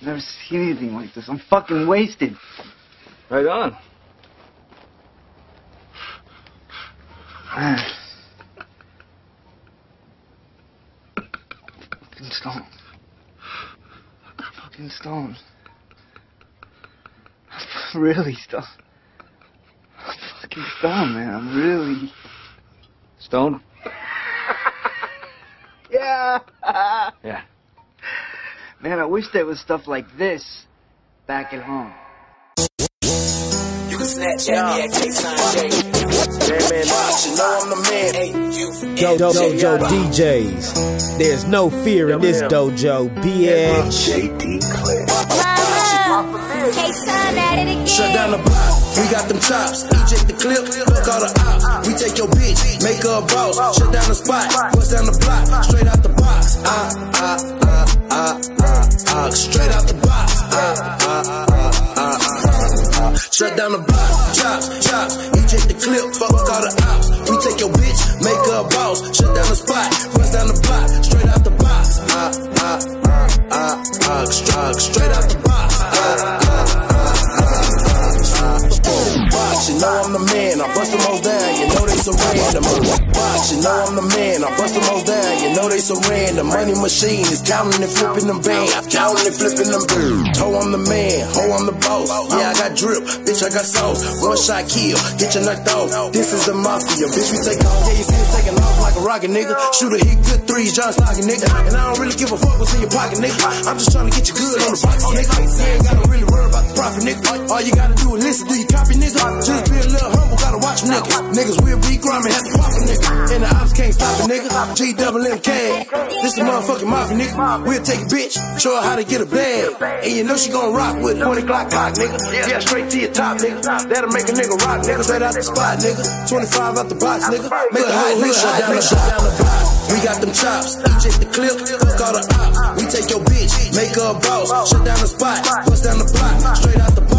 I've never seen anything like this. I'm fucking wasted. Right on. Fucking stones. Fucking stones. I'm really stoned. I'm fucking stoned, man. I'm really... stoned? Yeah. Yeah. Man, I wish there was stuff like this back at home. You can Snapchat me at KSign J. Dojo DJs. There's no fear in this dojo, bitch. DJ Dclair. KSign at it again. Shut down the block. We got them chops. Eject the clip. Look all the ops. We take your bitch. Make her a boss. Shut down the spot. Bust down the block. Straight out the box. Straight out the box. Shut down the block, chops, eject the clip, fuck all the ops. We take your bitch, make her a boss. Shut down the spot, bust down the block, straight out the box. Straight out the box. You know I'm the man, I bust them hoes down, you know they surrender. You know I'm the man, I bust them hoes down, you know they surrender. Money machine is counting and flipping them bands, counting and flipping them bands. Ho, I'm the man, ho, I'm the boss. Yeah, I got drip, bitch, I got sauce. One shot kill, get your knocked off. This is the mafia, bitch, we take off. Yeah, you see us taking off like a rocket, nigga. Shoot a hit, good threes, John Stockton, nigga. And I don't really give a fuck what's in your pocket, nigga. I'm just trying to get you good on the box, nigga. You ain't gotta really worry about the profit, nigga. All you gotta do is listen, do you copy, nigga? Just be a little humble, gotta watch them niggas. Niggas will be grimy, have to pop a nigga. And the ops can't stop a nigga. GWMK, this a motherfucking mafia, nigga. We'll take a bitch, show her how to get a bag. And you know she gon' rock with 20 clock, nigga. Yeah, straight to your top, nigga. That'll make a nigga rock, nigga. Straight out the spot, nigga. 25 out the box, nigga. Make a high nigga, shut down the block. We got them chops, eject the clip, fuck all the ops. We take your bitch, make her a boss. Shut down the spot, bust down the block, straight out the box.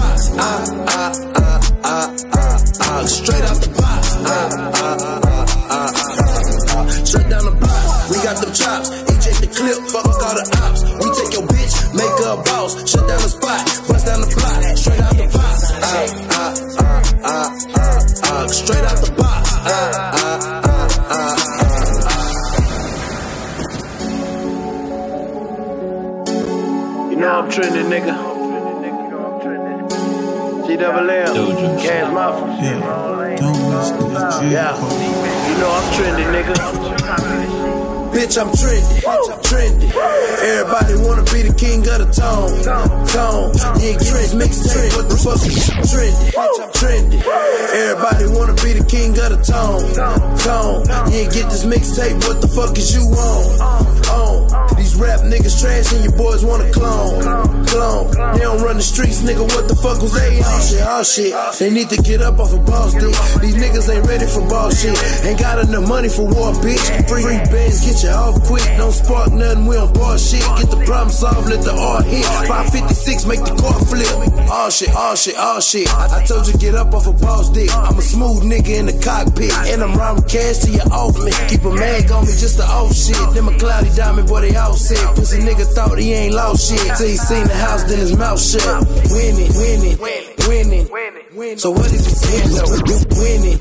Straight out the box. Shut down the block. We got them chops, eject the clip, fuck all the ops. We take your bitch, make her a boss. Shut down the spot, bust down the block, straight out the box. Straight out the box. You know I'm trending, nigga. Double-L, Cash Mafia. Yeah, you know I'm trendy, nigga. Bitch, I'm trendy, trendy. Everybody wanna be the king of the tone, Yeah, get this mixtape, what the fuck is trendy, Everybody wanna be the king of the tone, Yeah, get this mixtape, what the fuck is you on? These rap niggas trash and your boys wanna clone, They don't run the streets, nigga, what the fuck was they on? All shit, they need to get up off a boss dick. These niggas ain't ready for ball shit. Ain't got enough money for war, bitch. Free bands, get you off quick. Don't spark nothing, we don't bar shit. Get the problem solved, let the art hit. 556, make the car flip. All shit, I told you get up off a boss dick. I'm a smooth nigga in the cockpit. And I'm robbing cash till you off me. Keep a mag on me just to off shit. Them a cloudy diamond, boy, they all sick. Pussy nigga thought he ain't lost shit till he seen the house, then his mouth shut. Winning. So what is he saying though? Winning.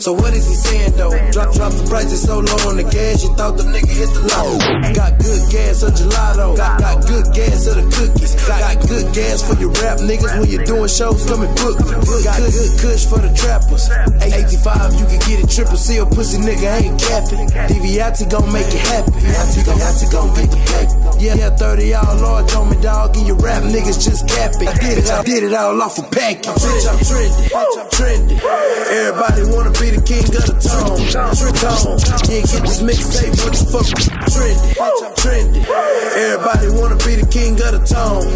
So what is he saying though? Drop the prices so low on the gas, you thought the nigga hit the low. Got good gas or gelato. Got good gas or the cookies. Got good gas for your rap niggas when you're doing shows, come and book. Got good kush for the trappers. 85, you can get it triple seal. Pussy nigga ain't capping. DVIT gon' make it happy. DVIT gon' make it happy. Yeah, 30 all large on me, dog. And your rap niggas just capping. I did it all off a package. I'm trendy. Everybody wanna be the king of the tone. Yeah, get this mixtape, what the fuck? Trendy. Everybody wanna be the king of the tone.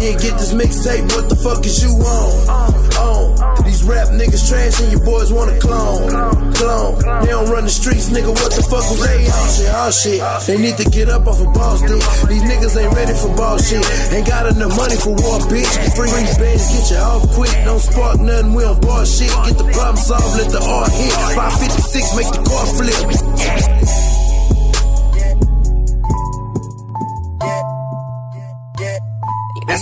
Yeah, get this mixtape, what the fuck is you on? These rap niggas trash and your boys wanna clone. They don't run the streets, nigga, what the fuck was they on? All shit, they need to get up off a boss dick. These niggas ain't ready for ball shit. Ain't got enough money for war, bitch. Free bands, get you off quick. Don't spark nothing, we don't bar shit. Get the problem solved, let the art hit. 556, make the car flip.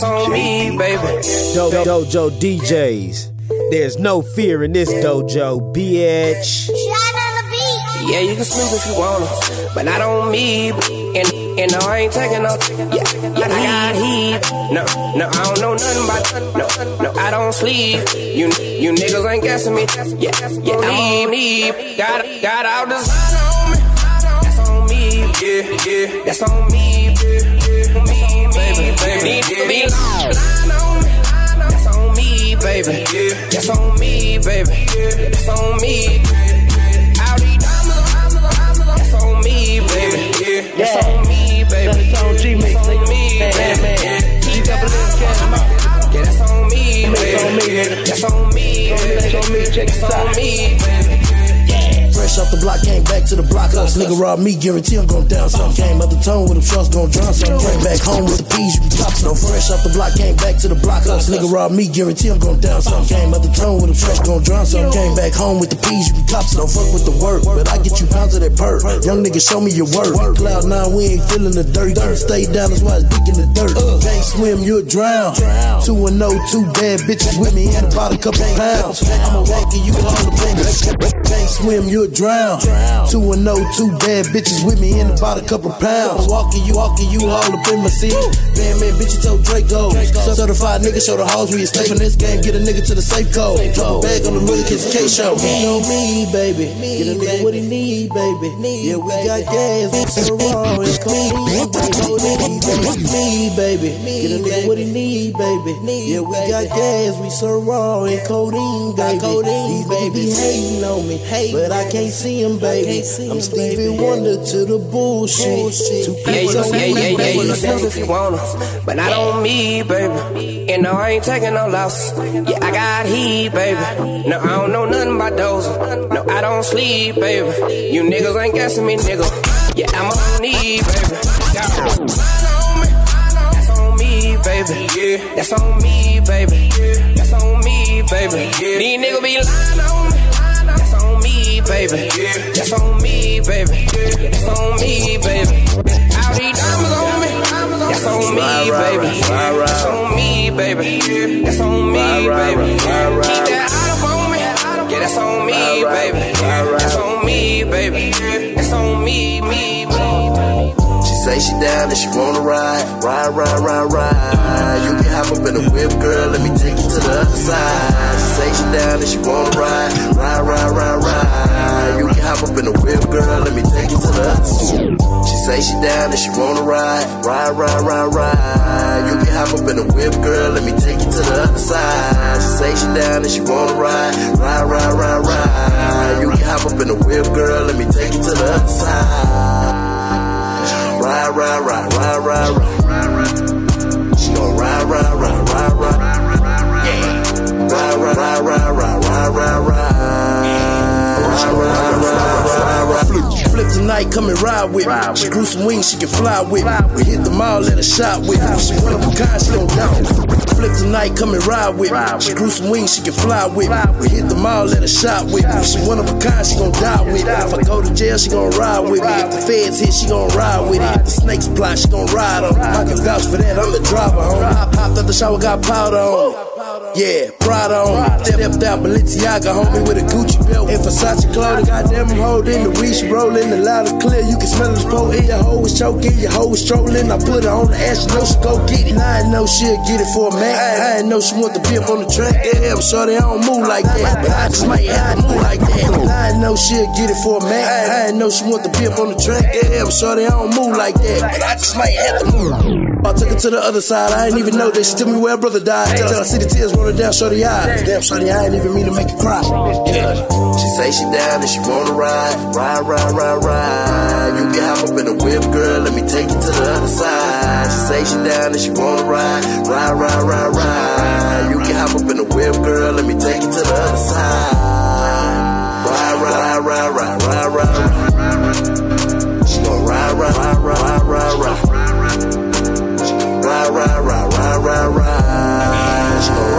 that's on me, baby. Dojo DJs, there's no fear in this dojo, bitch. Yeah, you can sleep if you wanna, but not on me. And no, I ain't taking no, yeah, I got heat. No, I don't know nothing about, no, I don't sleep. You niggas ain't guessing me, yeah, I don't need. Got all designer on me, that's on me, yeah, that's on me, baby, that's on me, baby, yeah, that's on me, baby, yeah, that's on me. All these diamonds, that's on me, baby, yeah, that's on me. That's on G Mix, nigga. Man. Yeah, that's on me, baby. That's on me, check this out. Fresh off the block, came back to the block. Nigga robbed me, guarantee I'm gon' down something. Came up the tone with them trucks, gon' drown something. Came back home with the peas, you be pops no. Fresh off the block, came back to the block. Nigga robbed me, guarantee I'm gon' down something. Came up the tone with them trucks, gon' drown something. Came back home with the peas, you be pops no. Fuck with the work, but I get you pounds of that perk. Young nigga, show me your work. Cloud 9, we ain't feeling the dirt. Stay down, that's why it's dick in the dirt. Can't swim, you'll drown. 2-0, two bad bitches with me, and about a couple pounds. I'm a walkie, you call the babies. Can't swim, you'll drown. 2-0, two bad bitches with me and about a couple pounds. Walking you all up in my seat. Bandman, bitch, you told Draco. Certified nigga, show the halls where you stay. From this game, get a nigga to the safe code. Drop a bag on the hood, it's a K show. You know me, baby. Get a nigga what he need, baby. Yeah, we got gas, it's so raw, it's cool, me, baby. Get a nigga what he need, baby. Yeah, we got gas, we so raw, and codeine, baby. These niggas be hating on me, but I can't see him, baby. I'm Stevie Wonder to the bullshit. You can if you wanna, but not on me, baby. And no, I ain't taking no loss. Yeah, I got heat, baby. No, I don't know nothing about those. No, I don't sleep, baby. You niggas ain't guessing me, nigga. Yeah, I'm on me, baby. That's on me, baby. Yeah, that's on me, baby. Yeah, that's on me, baby. Yeah, these niggas be lying on me. That's on me, baby. Yeah, that's on me, baby. Yeah, that's on me, baby. All these diamonds on me. That's on me, baby. Yeah, that's on me, baby. Yeah, that's on me, baby. Keep that out of on me. Yeah, that's on me, baby. Yeah, that's on me, baby. Yeah, that's on me. Say she down and she wanna ride. You can hop up in the whip, girl, let me take you to the other side. She say she down and she wanna ride. You can hop up in the whip, girl, let me take you to the other side. She say she down and she wanna ride. You can hop up in the whip, girl, let me take you to the other side. She say she down and she wanna ride. You can hop up in the whip, girl, let me take you to the other side. Ride. She gon' ride. Yeah. Ride. Flip tonight, come and ride with me. She grew some wings, she can fly with me. We hit the mall, let her shop with me. She one of a kind, she don't doubt. Flip tonight, come and ride with me. She grew some wings, she can fly with me. We hit the mall, let her shop with me. She one of a kind, she gon' die with it. If I go to jail, she gon' ride with me. If the feds hit, she gon' ride with it. If the snakes plot, she gon' ride on it. I can vouch for that, I'm the driver, homie. I popped out the shower, got powder on. Yeah, Prada on. Stepped out Balenciaga, homie, with a Gucci belt and Versace clothing. Goddamn, I'm holding the weed, she rolling the loud and clear. You can smell this pole in your hoe is choking, your hoe is strolling. I put her on the ass, you know she go get it. Now I know she'll get it for a man. I ain't know she want the pimp on the track. Damn, shorty, I don't move like that, but I just might have to move like that. I ain't know she'll get it for a man. I ain't know she want the pimp on the track. Damn, shorty, I don't move like that, but I just might have to move. I took her to the other side. I ain't even know that she took me where her brother died. Till I see the tears rolling down shorty eyes. Damn, shorty, I ain't even mean to make you cry. She say she down and she wanna ride. You can hop up in the whip, girl, let me take you to the other side. She say she down and she wanna ride. You can hop up in the whip, girl, let me take you to the other side. Ride. She gon' ride. She gon'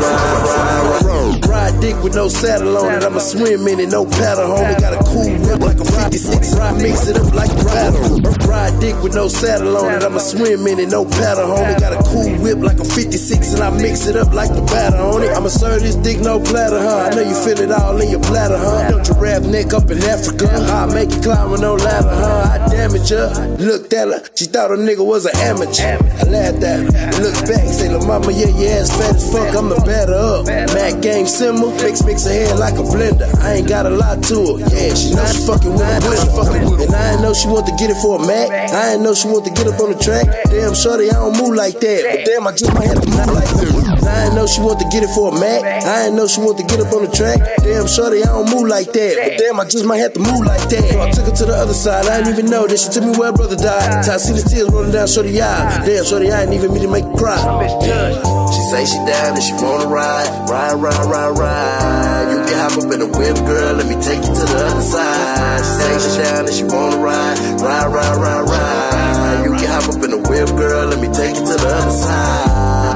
ride. Ride dick with no no saddle on it. I'ma swim in it, no paddle, homie. Got a cool whip like a 56. Mix it up like a battle. Ride dick with no saddle on it. I'ma swim in it, no paddle, homie. Got a cool whip like a 56, and I mix it up like the batter on it. I'ma serve this dick, no platter, huh? I know you feel it all in your platter, huh? Don't giraffe neck up in Africa. I make you climb with no ladder, huh? I damage her. Looked at her, she thought a nigga was an amateur. I laughed at her. Looked back, say, "La mama, yeah, your ass fat as fuck. I'm the batter up." Mad game simmer, mix her head like a blender. I ain't got a lot to her. Yeah, she know she fucking with a winner. And I ain't know she want to get it for a Mac. I ain't know she want to get up on the track. Damn, shorty, I don't move like that. But damn, I just might have to move like that. I ain't know she want to get it for a Mac. I ain't know she want to get up on the track. Damn, shorty, I don't move like that. But damn, I just might have to move like that. So I took her to the other side. I didn't even know that she took me where her brother died. Till I see the tears rolling down shorty's eye. Damn, shorty, I ain't even mean to make her cry. She say she down and she wanna ride. Ride, ride, ride, ride. You can hop up in the whip, girl. Let me take you to the other side. She say she down and she wanna ride. Ride, ride, ride, ride. You can hop up in the whip, girl. Let me take you to the other side.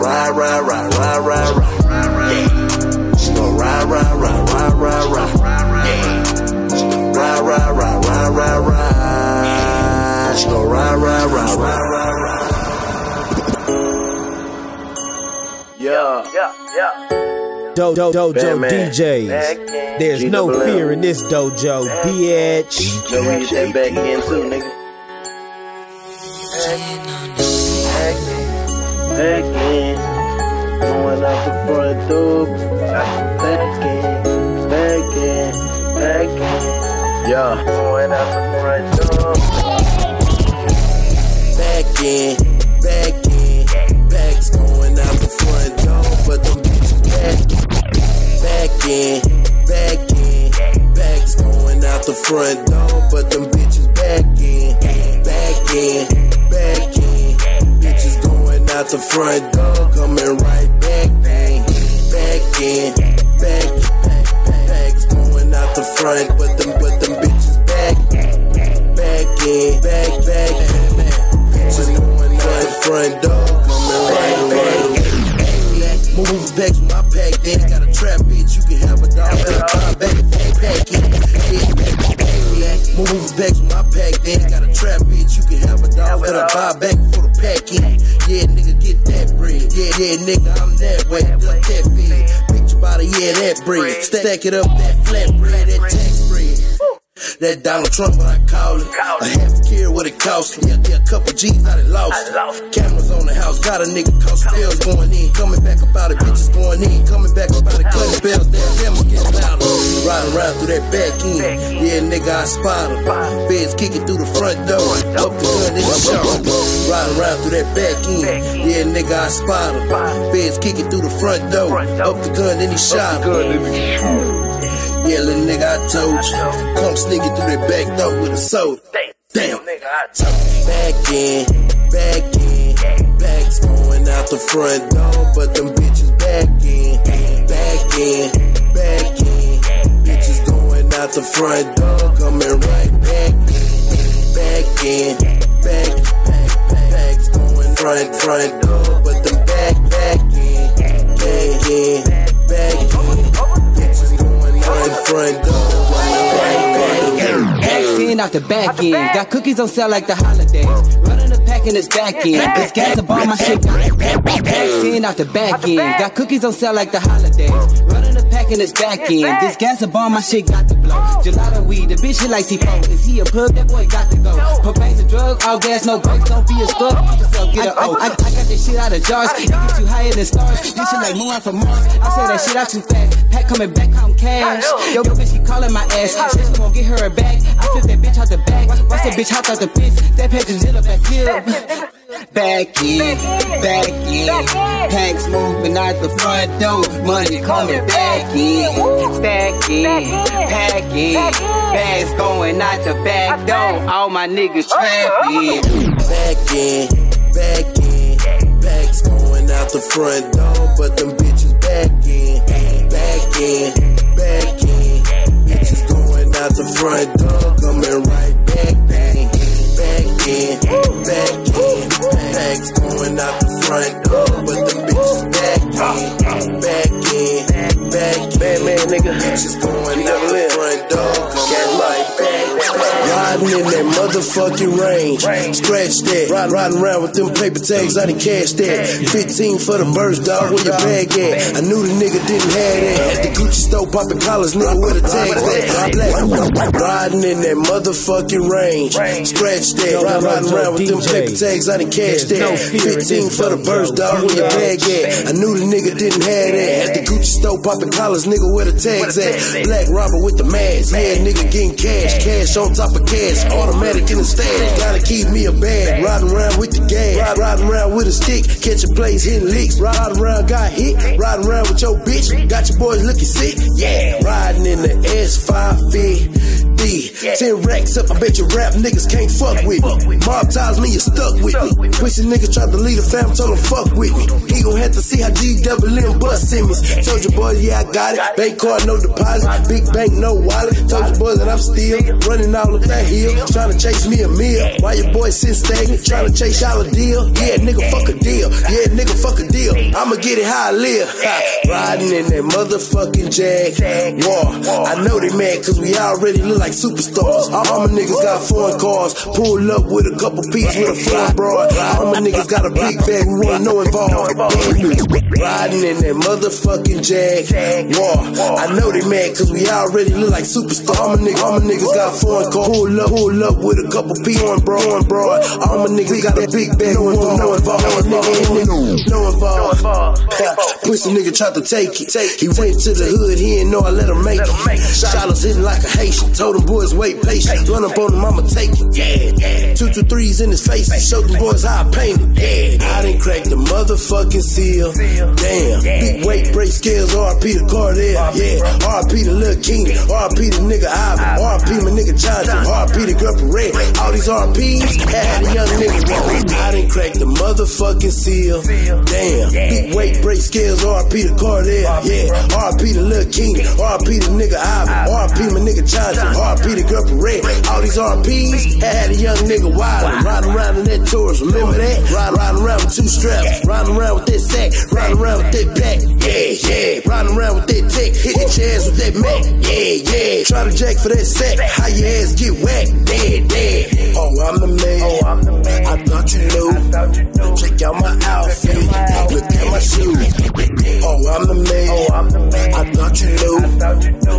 Ride, ride, ride, ride, ride, ride. Yeah. She gon' ride, ride, ride, ride, ride, ride. Yeah. Ride, ride, ride, ride, ride, ride. She gon' ride, ride, ride, ride, ride, ride. Yeah, yeah, yeah. Dojo DJs. Back there's G no Double fear L. in this dojo, back bitch. Read that back in too, nigga. Back in. Going out the front door. Back in. Back in. Back in. Yeah. Going out the front door. Back in. Back in. Back's going out the front door. But them bitches back in, back's going out the front door. But them bitches back in, back in, back in. Bitches going out the front door, coming right back in, back in, back, back's going out the front. But them bitches back in, back. Bitches going out the front door, coming right back. Move back to my pack, then got a trap, bitch. You can have a dog and a dog back and pack it. Move back to my pack, then got a trap, bitch. You can have a dog and a dog back for the packet. Yeah, nigga, get that bread. Yeah, nigga, I'm that way. Duck that bitch. Picture body, yeah, that bread. Stack it up, that flat bread, that tax bread. That Donald Trump, what I call it. A half care what it cost me. Yeah, a couple G's, I done lost it. Cameras on the house, got a nigga cost bills going in. Coming back about it, bitches going in. Coming back about it, cutting bells down. Them will get louder. Riding around through that back end. Yeah, nigga, I spot her. Beds kicking through the front door. Up the gun in the shop. Riding around through that back end. Yeah, nigga, I spot her. Beds kicking through the front door. Up the gun in the shop. Yeah, little nigga, I told you. Come sneak it through that back door with a soda. Damn, nigga, I told you. Back in, back in. Back's going out the front door. But them bitches back in, back in, back in. Bitches going out the front door. Coming right back in, back, back. Back's going front door. But them back in, back in, back in. Front door, vaccine out the back end. Got cookies on sale like the holidays. Running the pack and it's back end. This gas about my shit. Vaccine out the back end. Got cookies on sale like the holidays. Running the pack and it's back end. This gas about my shit got to blow. Gelato weed, the bitch she like C4. Is he a pub? That boy got to go. Propane's a drug, all gas, no breaks. Don't be a stud. Get yourself, get a O. I got this shit out of jars. It get you higher than stars. This shit like moon from Mars. I said that shit out too fast. Pack coming back, count cash. Yo, bitch, she calling my ass. Bitch, gon' get her back. I flip that bitch out the back. Watch that bitch hop out the fence. That patch is in back here. Back in, back in. Packs moving out the front door. Money coming back in. Back in, pack in. Bags going out the back door. All my niggas trapping. Back in, back in. Bags going out the front door. But them bitches back in. Back in, back in. Bitches going out the front door, coming right back in. Back in, back in. Bags going out the front door, but the bitches back in, back in, back in. bitches going out the front door. Got like riding in that motherfucking range. Scratch that. Riding around with them paper tags, I done cashed that. 15 for the burst, dog, where your bag at? I knew the nigga didn't have that. At the Gucci store, popping collars, nigga, with a tag that. Riding in that motherfucking range. Scratch that. Riding around with them paper tags, I done cashed that. 15 for the burst, dog, where your bag at? I knew the nigga didn't have that. At the Gucci store, popping collars, nigga, where the tags at. Black robber with the mask. Yeah, nigga getting cash. Cash on top of cash. Automatic in the stash. Gotta keep me a bag. Riding around with the gas. Riding around with a stick. Catching plays, hitting licks. Riding around, got hit. Riding around with your bitch. Got your boys looking sick. Yeah. Riding in the S550. 10 racks up. I bet your rap niggas can't fuck with me. Mob ties me, you stuck with me. Twisted niggas tried to lead a fam, told them fuck with me. He gon' have to see how GWM bust in me. Told your boys, yeah, I got it. Bank card, no deposit. Big bank, no wallet. Told your boys that I'm still running all up that hill. Trying to chase me a meal. Why your boy sit stagnant? Trying to chase y'all a deal. Yeah, nigga, fuck a deal. Yeah, nigga, fuck a deal. I'ma get it how I live. Riding in that motherfucking Jag. War. I know they mad, cause we already look like superstars. All my niggas got foreign cars. Pull up with a couple peeps with a foreign broad. All my niggas got a big bag. We want no involved. Riding in that motherfucking Jag. War. I know they mad, cause we already look like superstars. All my niggas got foreign cars. Pull up with a couple peeps on broad. All my niggas got a big bag. We want no involved. Pussy nigga tried to take it. He went to the hood, he didn't know I let him make it. Shot us hitting like a Haitian. Told them boys wait patient. Run up on him, I'ma take it. Yeah. 223s in his face. Showed them boys how I painted. Yeah. I done cracked the motherfucking seal. Damn. Big weight break scales. RP to Cardell. Yeah. RP to Lil King. RP to nigga Ivan. RP my nigga Johnson. RP to Girl Parade. All these RPs had a young nigga. I done cracked the motherfucking seal. Damn. Big weight break scales. RP to Cardell. Yeah. RP to Lil King. RP to nigga Ivan. RP my nigga Johnson. RP to Girl Parade. All these RPs had a young nigga wildin'. Riding around in that Taurus. Remember that? Riding around with 2 straps. Riding around with that sack. Riding around with that pack. Yeah. Riding around with that tech. Hitting your ass with that Mac. Yeah. Try to jack for that sack. How your ass get whacked? Dead. Oh, I'm the man. I thought you knew. Check out my outfit. Look at my shoes. Oh, I'm the man. I thought you knew.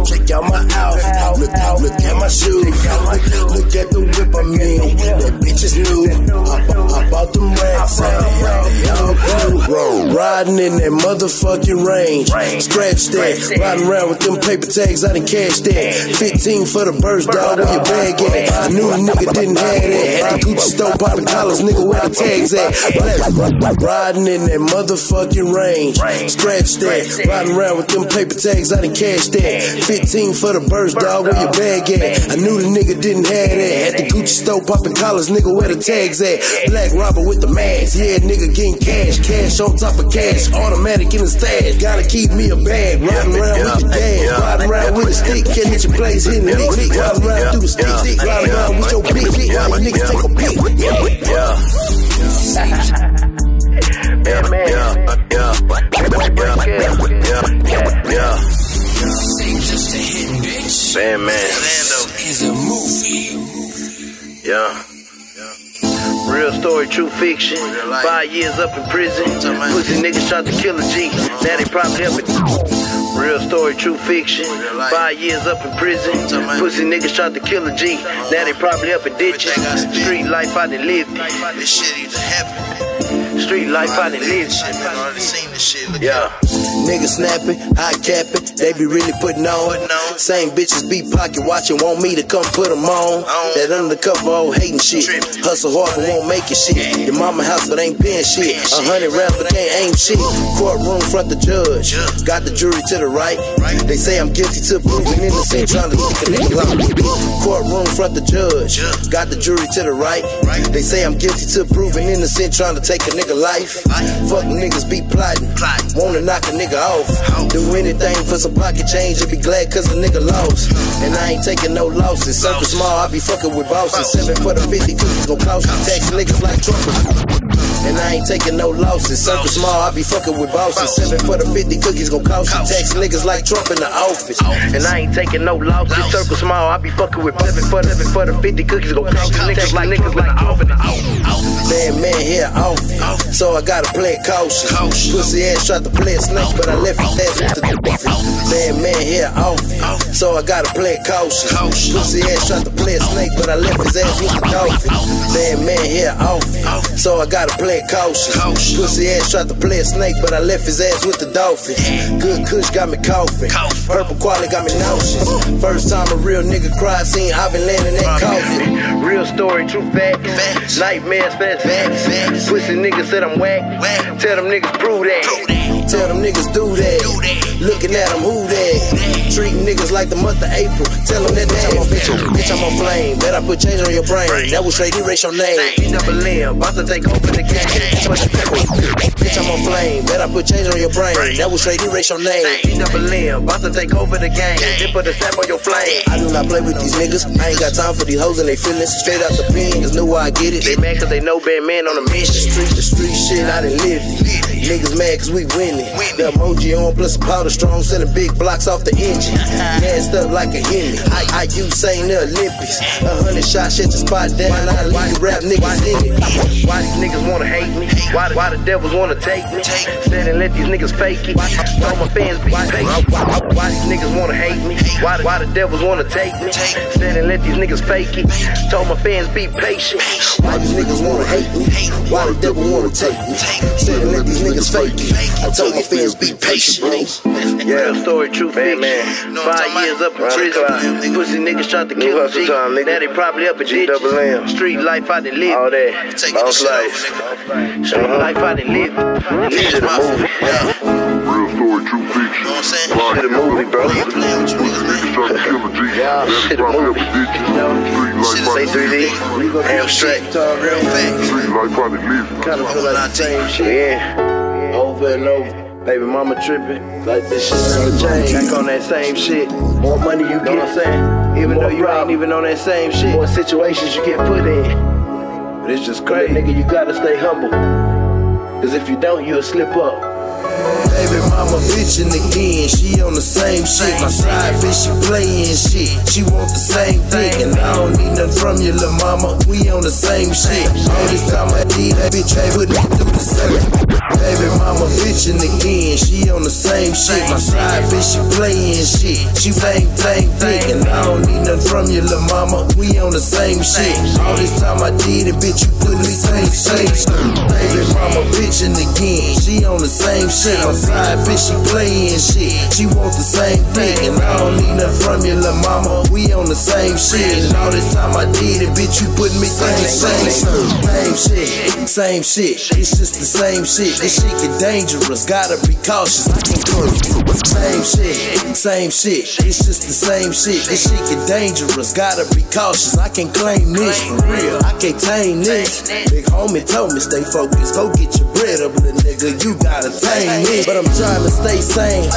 Check out my outfit. Look at my shoes. Look at the whip I'm in. That bitch is new. I bought them racks. They all blue. Riding in that motherfucking range. Scratch that. Riding around with them paper tags. I done cashed that. 15 for the burst, dog. Where your bag at? I knew a nigga didn't have that. At the Gucci store, popping collars, nigga, where the tags at? Riding in that motherfucking range. Scratch that. Riding around with them paper tags, I done cashed that. 15 for the burst, dog, where your bag at? I knew the nigga didn't have that. At the Gucci store, popping collars, nigga, where the tags at? Black robber with the mask. Yeah, nigga getting cash. Cash on top of cash. Automatic in the stash. Gotta keep me a bag. Riding around with the bag. Riding around with the stick. Can't hit your place, hitting the lick. Riding around through the sticks. Riding around with your bitch. Niggas take a pick. Just a hit, bitch. Bandmann. This is a movie. Real story, true fiction. 5 years up in prison. Pussy niggas tried to kill a G. Now they probably helping. Real story, true fiction. 5 years up in prison. Pussy niggas tried to kill a G. Now they probably up in ditches. Street life I done lived. This shit even happened. Street life I done lived. Yeah. Niggas snapping, high capping, they be really putting on. Same bitches be pocket watching, want me to come put them on. That undercover old hating shit. Hustle hard but won't make it shit. Your mama house but ain't paying shit. 100 rounds but ain't aim shit. Courtroom front the judge. Got the jury to the right. They say I'm guilty to proven innocent, trying to stick a nigga out. Courtroom front the judge. Got the jury to the right. They say I'm guilty to proven innocent, trying to take a nigga life. Fuck niggas be plotting. Wanna knock a nigga off. Do anything for some pocket change and be glad cause a nigga lost. And I ain't taking no losses. Circle small, I be fucking with bosses. 7 for the 50, cause it's gon' cost you. Tax niggas like truckers. and I ain't taking no losses. Circle small, I be fucking with bosses. 7 for the 50, cookies gon' cost you. Tax niggas like Trump in the office, and I ain't taking no losses. Circle small, I be fucking with 7 for the 50, cookies gon' cost you. Niggas like Trump in the office. Bad man here office, so I gotta play cautious. Pussy ass tried to play a snake, but I left his ass with the difference. Bad man here office, so I gotta play cautious. Pussy ass tried to play a snake, but I left his ass with the dolphin. Bad man here office, so I gotta play cautious. Pussy ass tried to play a snake, but I left his ass with the dolphin. Good kush got me coughing, purple quality got me nauseous. First time a real nigga cried, seen Ivan landing that coffin. Real story, true facts, nightmares, facts. Pussy niggas said I'm whack, tell them niggas prove that. Tell them niggas do that, looking at them who that. Treat niggas like the month of April, tell them that bitch I'm on, bitch I'm on flame. Bet I put change on your brain, that will straight erase your name. Ain't up a limb, about to take over the game. Bitch I'm on flame, bet I put change on your brain, that will straight erase your name. Ain't up a limb, about to take over the game. Then put a sap on your flame. I do not play with these niggas, I ain't got time for these hoes and they feelings. Straight out the pen, cause know why I get it. They mad cause they know Bandmann on a mission. The street shit, I done lived it. Niggas mad cause we winning. The emoji on plus a powder strong, selling big blocks off the engine. Gassed up like a Hemi. I use ain't the Olympics. 100 shots, shut the spot down. I leave rap niggas in it. Why these niggas wanna hate me? Why the devils wanna take me? Stand and let these niggas fake it. All my fans be fake. Why these niggas wanna hate me? Why the devils wanna take me? Stand and let these niggas fake it. Told my fans be patient. Why these niggas wanna hate me? Why the devil wanna take me? Stand and let these niggas fake it. I told my fans be patient, bro. Yeah, story true, man. 5 years up in prison. Pussy niggas tried to kill me. Now they probably up in ditches. Street life I done live. All that. Boss life. Street life I done live. This is my movie. Real story, true fiction. This is a movie, bro. Shit, a movie. Say 3D. Abstract. Street life I done live. Kind of feel like I changed shit. Yeah. Over and over. Baby mama tripping, like this shit never changed. Back on that same shit. More money you get, what I'm saying? Even though you ain't even on that same shit. More situations you get put in. But it's just crazy. Nigga, you gotta stay humble. Cause if you don't, you'll slip up. Baby mama bitchin' again, she on the same shit. My side bitch, she playin' shit, she want the same dick. And I don't need nothing from you, lil' mama, we on the same shit. All this time I did that bitch, I put me through the same. Baby mama bitchin' again, she on the same shit. My side bitch, she playin' shit, she bang dick. And I don't need nothing from you, lil' mama, we on the same shit. All this time I did that bitch, you put me through the same shit. Baby mama bitchin' again, she on the same shit. My side bitch, she playin' shit, she want the same thing. And I don't need nothing from you, lil' mama, we on the same shit. And all this time I did it, bitch, you put me through the same shit, it's just the same shit. This shit get dangerous, gotta be cautious. Same shit, it's just the same shit. This shit get dangerous, gotta be cautious. I can't claim this, for real, I can't tame this. Big homie told me stay focused, go get your bread up, little nigga, you gotta tame. But I'm trying to stay sane.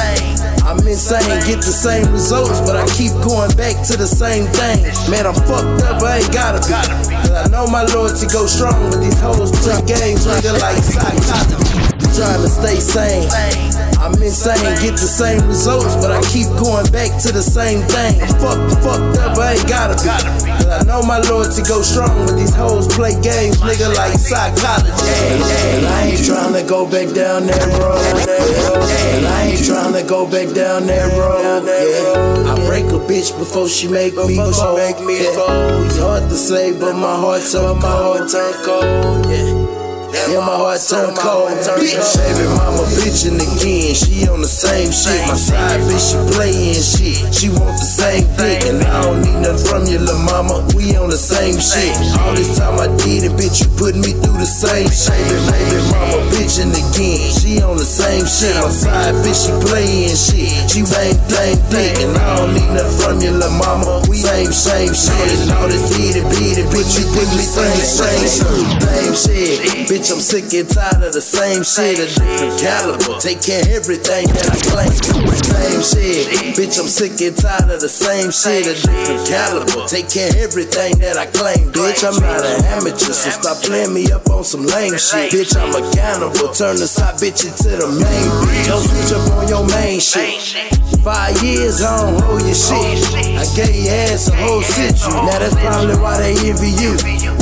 I'm insane, get the same results, but I keep going back to the same thing. Man, I'm fucked up, I ain't gotta be. Cause I know my loyalty go strong, but these hoes play games like psychotic. Trying to stay sane. I'm insane, get the same results, but I keep going back to the same thing. I'm fucked up, I ain't gotta be. Cause I know my loyalty go strong, but these hoes play games, nigga, like psychology. And I ain't trying to go back down that road. And I ain't trying to go back down that road. Yeah. I break a bitch before she make me fall. Yeah. It's hard to say, but my heart turned cold. Yeah. Yeah, my heart turned cold, bitch. Baby mama bitchin' again, she on the same shit. My side bitch, she playin' shit, she want the same dick. And I don't need nothing from you, lil' mama, we on the same shit. All this time I did it, bitch, you put me through the same shit. Baby mama bitchin' again, she on the same shit. My side bitch, she playin' shit, she bang dick. And I don't need nothing from you, lil' mama, we same shit. All this did it, bitch, you put me through the same shit. Bitch, I'm sick and tired of the same shit, a different caliber. Taking everything that I claim. Same shit. Bitch, I'm sick and tired of the same shit, a different caliber. Taking everything that I claim. Bitch, I'm not an amateur, so stop playing me up on some lame shit. Bitch, I'm a cannibal. Turn the side bitch into the main bitch. Don't switch up on your main shit. 5 years, I don't hold your shit. I gave your ass a whole shit. Now that's probably why they envy you.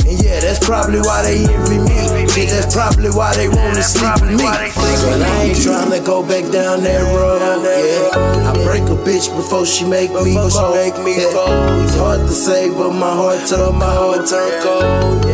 And yeah, that's probably why they envy me. Shit, that's probably why they wanna sleep with me. But I ain't tryna go back down that road. Yeah, I break a bitch before she make me cold. It's hard to say, but my heart turned cold.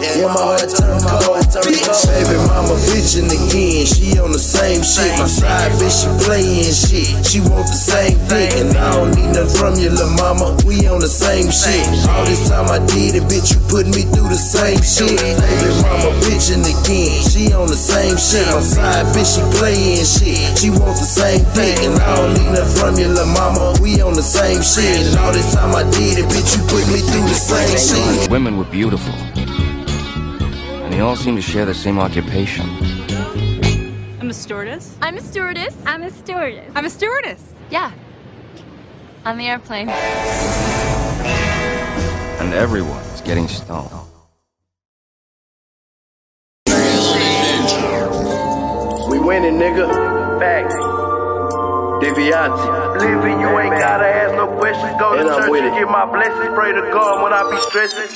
Yeah, my heart turned cold. Bitch. Baby mama bitchin' again, she on the same shit. My side bitch, she playin' shit. She want the same dick, and I don't need nothing from you, lil' mama. We on the same shit. All this time I did it, bitch, you put me through the same shit. Baby mama bitchin' again, she on the same shit. My side bitch, she playin' shit. She want the same dick, and I don't need nothing from you, lil' mama. We on the same shit. All this time I did it, bitch, you put me through the same shit. Women were beautiful. They all seem to share the same occupation. I'm a stewardess. I'm a stewardess. I'm a stewardess. I'm a stewardess. Yeah. On the airplane. And everyone is getting stoned. We winning, nigga. Facts. Deviati. Believe it, you ain't gotta ask no questions. Go to church and get my blessings. Pray to God when I be stressing.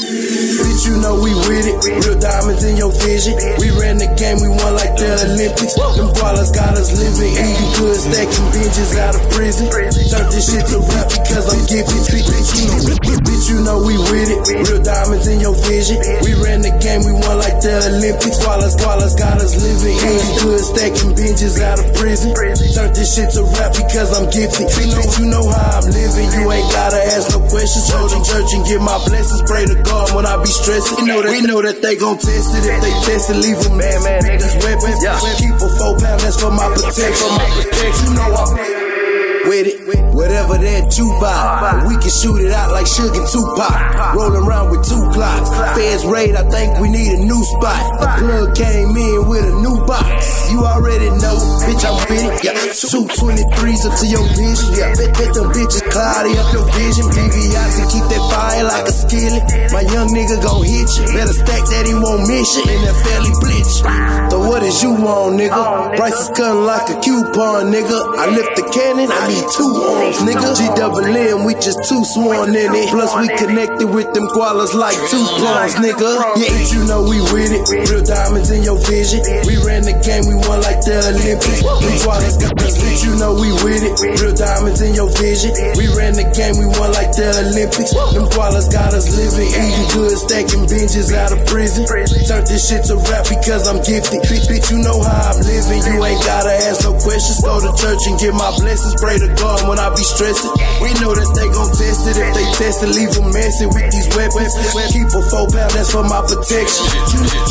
Bitch, you know we with it. Real diamonds in your vision. We ran the game, we won like the Olympics. Them ballers got us living. Eating good, stacking binges out of prison. Turn this shit to rap because I'm giving. Bitch, you know we with it. Real diamonds in your vision. We ran the game, we won like the Olympics. Ballers got us living. Eating good, stacking binges out of prison. Turn this shit to rap because I'm gifted. Bitch, you know how I'm living. You ain't gotta ask no questions. Go to church and get my blessings. Pray to God when I be stressing. We know that they gon' test it. If they test it, leave them mad, man. That's weapons. Keep a 4 pound, that's for my protection. You know I'm with it. Whatever that you buy, we can shoot it out like Suge and Tupac. Rolling around with 2 clocks. Feds raid, I think we need a new spot. A plug came in with a new box. You already know, bitch, I'm with it. 223s up to your vision. Bet them bitches cloudy up your vision. BVI's and keep that fire like a skillet. My young nigga gon' hit you. Better stack that, he won't miss you. In that fairly blitz. So what is you on, nigga? Price is cutting like a coupon, nigga. I lift the cannon, I need 2 on. Nigga, GWM, we just 2 sworn in it. Plus we connected with them koalas like 2 plums, nigga. Yeah, you know we with it. Real diamonds in your vision. We ran the game, we won like the Olympics. We koalas got this bitch, you know we with it. Real diamonds in your vision. We ran the game, we won like the Olympics. Them koalas got us living. Eating good, stacking binges out of prison. Turn this shit to rap because I'm gifted. Bitch, you know how I'm living. You ain't gotta ask no questions. Go to church and get my blessings. Pray to God when I be stressing. We know that they gon' test it. If they test it, leave them messing with these weapons. Keep a 4 pound, that's for my protection.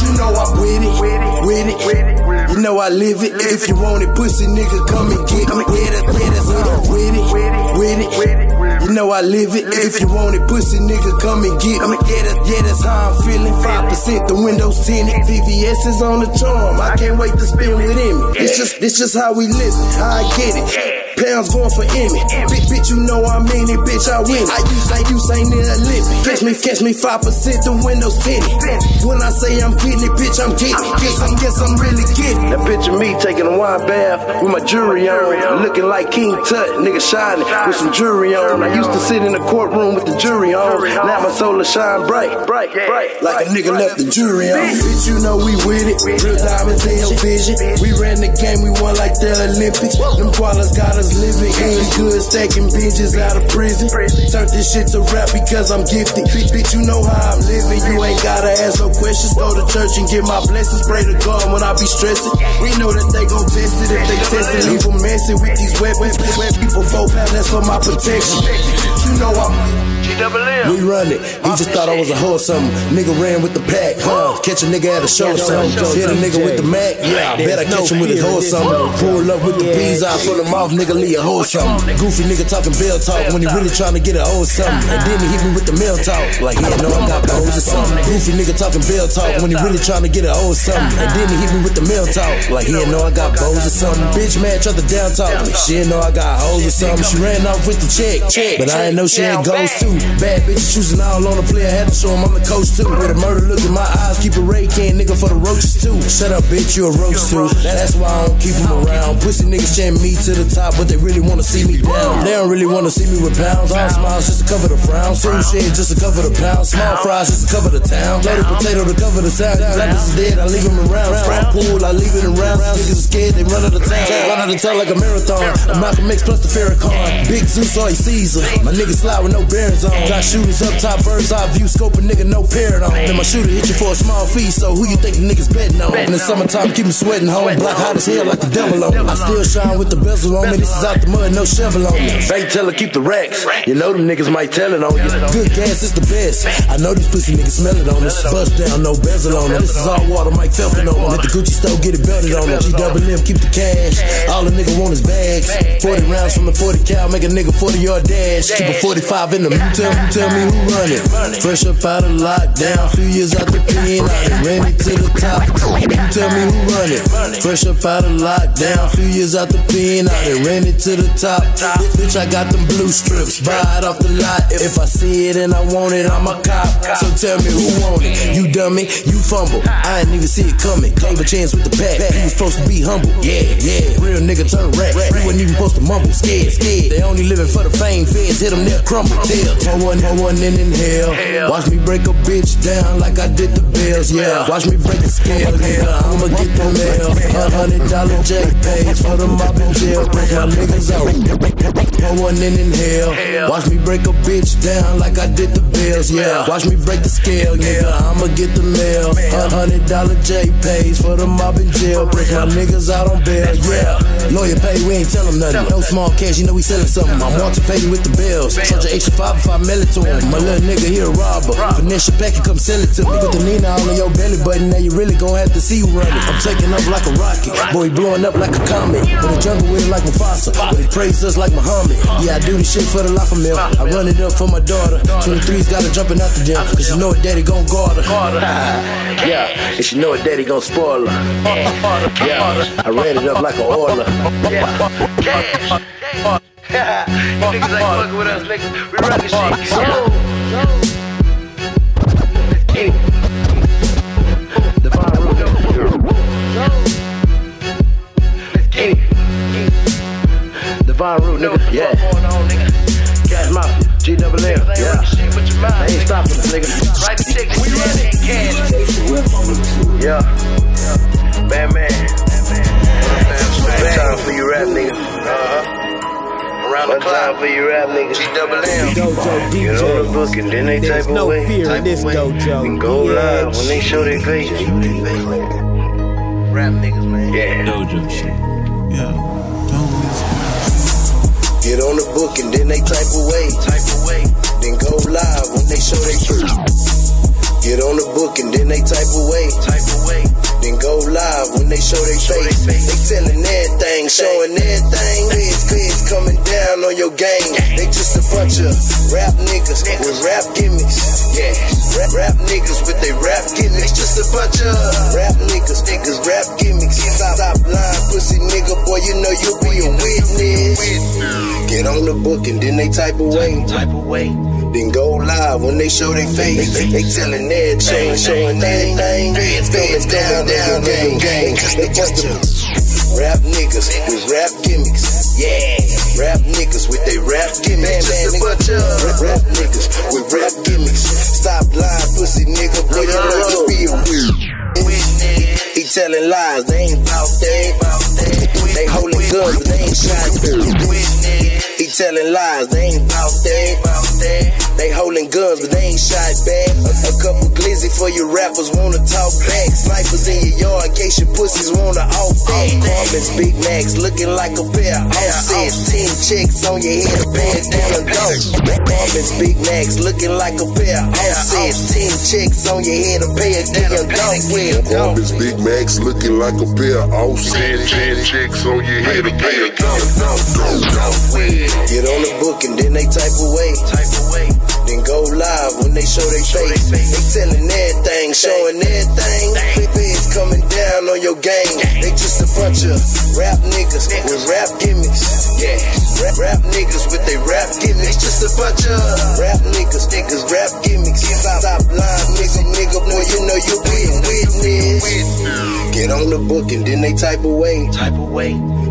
You know I'm with it, you know I live it. If you want it, pussy nigga, come and get me. That's I'm with it, you know I live it. If you want it, pussy nigga, come and get me. Yeah, that's how I'm feeling. 5% the windows tinted. VVS is on the charm. I can't wait to spin with him. It's just how we live it. How I get it. Pounds going for Emmy. Bitch, you know I mean it. Bitch, I win it. I ain't in a limit. Catch me 5%, the windows tinted. When I say I'm getting it, bitch, I'm getting it. Guess I'm really getting it. That picture of me taking a wine bath with my jewelry on, looking like King Tut, nigga shining with some jewelry on. I used to sit in the courtroom with the jury on. Now my soul is shine bright, like a nigga left the jury on. Bitch, you know we with it. Real diamonds in your vision. We ran the game, we won like the Olympics. Them koalas got us living. Ain't good, stacking binges out of prison. Turn this shit to rap because I'm gifted. Bitch, you know how I'm living. You ain't gotta ask no questions. Go to church and get my blessings. Pray to God when I be stressing. We know that they gon' test it. If they test it, leave them messing with these weapons. People 4 pound, that's for my protection. You know I'm We run it. He just thought I was a hoe or something. Nigga ran with the pack, huh? Catch a nigga at a show or something. Hit a nigga with the Mac, yeah, I bet I catch him with his hoe or something. Pull up with the bees out, full of mouth, nigga leave a hoe or something. Goofy nigga talking bell talk when he really trying to get a hoe or something. And then he hit me with the mail talk, like he know I got hoes or something. Goofy nigga talking bell talk when he really trying to get a hoe or something. And then he hit me with the mail talk, like he know I got bows or something. Bitch mad, try to down talk me. She ain't know I got hoes or something. She ran off with the check, but I ain't know she ain't goes too. Bad bitches choosing all on the player, had to show him I'm the coach too. With a murder look in my eyes, keep a Ray Can nigga for the roaches too. Shut up bitch, you a roach too. That's why I don't keep him around. Pussy niggas chanting me to the top, but they really wanna see me down. They don't really wanna see me with pounds. All smiles just to cover the frown. Soon shit just to cover the pound. Small fries just to cover the town. Loaded potato to cover the sound. Rappers is dead, I leave him around. Frown pool, I leave it around. Niggas are scared, they run out of town. Run out of town like a marathon. A Malcolm X plus the Farrakhan. Big Zeus, all he Caesar. My niggas slide with no bearings on. Got shooters up top, bird's eye view, scope a nigga, no parrot on. Then my shooter hit you for a small fee, so who you think the niggas betting on? In the summertime, keep me sweating home. Black hot as hell like the devil on me. I still shine with the bezel on me. This is out the mud, no shovel on me. Bank teller, keep the racks. You know them niggas might tell it on you. Good gas is the best. I know these pussy niggas smell it on us. Bust down, no bezel on them. This is all water, Mike Felton on them. At the Gucci store, get it belted on them. GWM, keep the cash. All a nigga want is bags. 40 rounds from the 40 cal, make a nigga 40-yard dash. Keep a 45 in the motel. Tell me who run it. Fresh up out of lockdown, few years out the pen, I ran it to the top. Tell me who run it. Fresh up out of lockdown, few years out the pen, I ran it to the top. Bitch, I got them blue strips, buy it off the lot. If I see it and I want it, I'm a cop. So tell me who want it. You dummy, you fumble. I ain't even see it coming. Gave a chance with the pack. He was supposed to be humble. Yeah, yeah. Real nigga turn rat. You wasn't even supposed to mumble. Scared, scared. They only living for the fame. Feds hit them, they'll crumble. Tell. One and inhale. Watch me break a bitch down like I did the bills, yeah. Watch me break the scale, yeah. I'ma get the mail. $100 check pays for the mob in jail. Break my niggas out. One and inhale. Watch me break a bitch down like I did the bills, yeah. Watch me break the scale, yeah. I'ma get the mail. $100 check pays for the mob in jail. Break my niggas out on bail, yeah. Lawyer pay, we ain't tell him nothing. No small cash, you know we selling something. I'm Walter Payton with the bills. Charge an extra 5 if I mail it to him. My little nigga, he a robber. Finesse your pack and come sell it to me. Put the Nina all on your belly button. Now you really gon' have to see who run it. I'm taking up like a rocket. Boy, he blowing up like a comet. In the jungle with him like Mufasa. But he praise us like Muhammad. Yeah, I do this shit for the life of me. I run it up for my daughter. 23's gotta jumpin' out the gym. Cause you know her daddy gon' guard her. Yeah, and she know her daddy gon' spoil her. Yeah, I ran it up like an oiler. Yeah. You niggas ain't fucking with us, niggas. We run this shit. Let's get it. Divine Rudo. Let's get it. Divine Rudo, nigga. Yeah. Cash Mafia, GWM. Yeah. They ain't stopping us, nigga. Right to take the cash. Yeah. Bandmann. Time for you rap, nigga. What time for you rap niggas? GWM. Dojo DJ. Get on the book and then they type away. There's no fear in this dojo. And go live when they show their face. Rap niggas, man. Yeah. Dojo shit. Yeah. Get on the book and then they type away. Then go live when they show their face. Get on the book and then they type away. Then go live when they show their face. They telling everything, showing everything. Kids coming down on your game. They just a bunch of rap niggas with rap gimmicks. Yeah, rap niggas with they rap gimmicks. Just a bunch of rap niggas, rap gimmicks. Stop lying, pussy nigga, boy, you know you be a witness. Get on the book and then they type away. Then go live when they show their face. They telling their chain, showing everything. Fans down on your game. They just a rap niggas with rap gimmicks. Yeah, rap niggas with they rap gimmicks. Just a bunch of rap niggas with rap gimmicks. Stop lying, pussy nigga, boy, you know you be a witness. He telling lies, they ain't bout that. They holding guns, but they ain't shot. He telling lies, they ain't bout that. They holding guns, but they ain't shot back. A couple glizzy for your rappers wanna talk back. Snipers in your yard, allegation pussies wanna all that. Apartments, Big Macs, looking like a pair of offsets. 10 checks on your head, a bandana dope. Apartments, Big Macs, looking like a pair of offsets. 10 checks on your head, a bandana dope. Apartments, Big Macs, looking like a pair of offsets. 10 checks on your head, a bandana dope. Get on the book and then they type away. Then go live when they show their face. They telling everything, showing everything. Clip-ins coming down on your game. They just a bunch of rap niggas with rap gimmicks. Yeah, rap niggas with they rap gimmicks. They just a bunch of rap niggas, rap gimmicks. Stop lying, nigga, boy, you know you been witness. Get on the book and then they type away.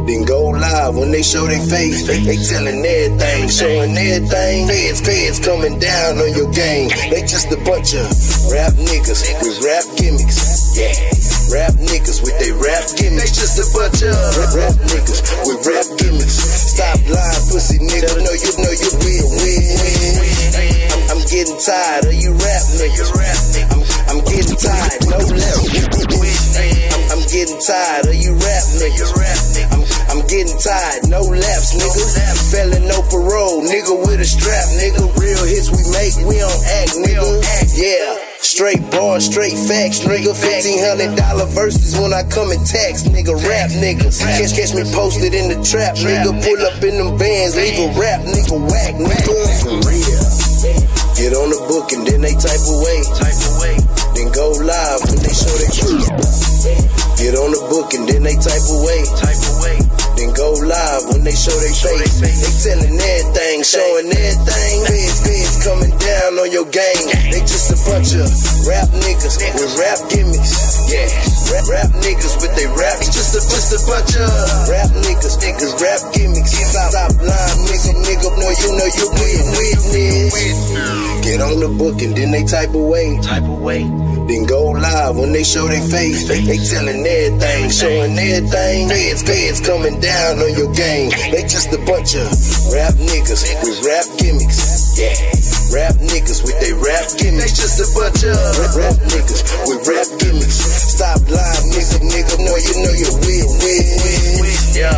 Then go live when they show their face. They telling everything, showing everything. Feds coming down on your game. They just a bunch of rap niggas with rap gimmicks. Yeah, rap niggas with they rap gimmicks. They just a bunch of rap niggas with rap gimmicks. Stop lying, pussy nigga. You know you will win. I'm getting tired of you rap niggas. I'm getting tired, no less. I'm getting tired of you rap niggas. I'm getting tired, no laps, nigga. Felon, no parole, nigga with a strap, nigga. Real hits we make, we don't act, nigga. Yeah. Straight bars, straight facts, nigga. $1,500 verses when I come and tax, nigga. Rap niggas, catch me posted in the trap, nigga. Pull up in them bands, leave a rap, nigga. Whack, nigga. For real. Get on the book and then they type away. Then go live when they show their truth. Get on the book and then they type away. Then go live when they show their face. They telling everything, showing everything. Feds coming down on your game. They just a bunch of rap niggas with rap gimmicks. Yeah, rap niggas with they rap. It's just a bunch of rap niggas, rap gimmicks. Stop lying, nigga, boy, you know you witness. Get on the book and then they type away. Then go live when they show their face. They telling everything, showing everything. Feds coming down. Down on your game. They just a bunch of rap niggas with rap gimmicks. Yeah, rap niggas with they rap gimmicks. They just a bunch of rap niggas with rap gimmicks. Stop lying, nigga, boy, you know you will win. Yeah,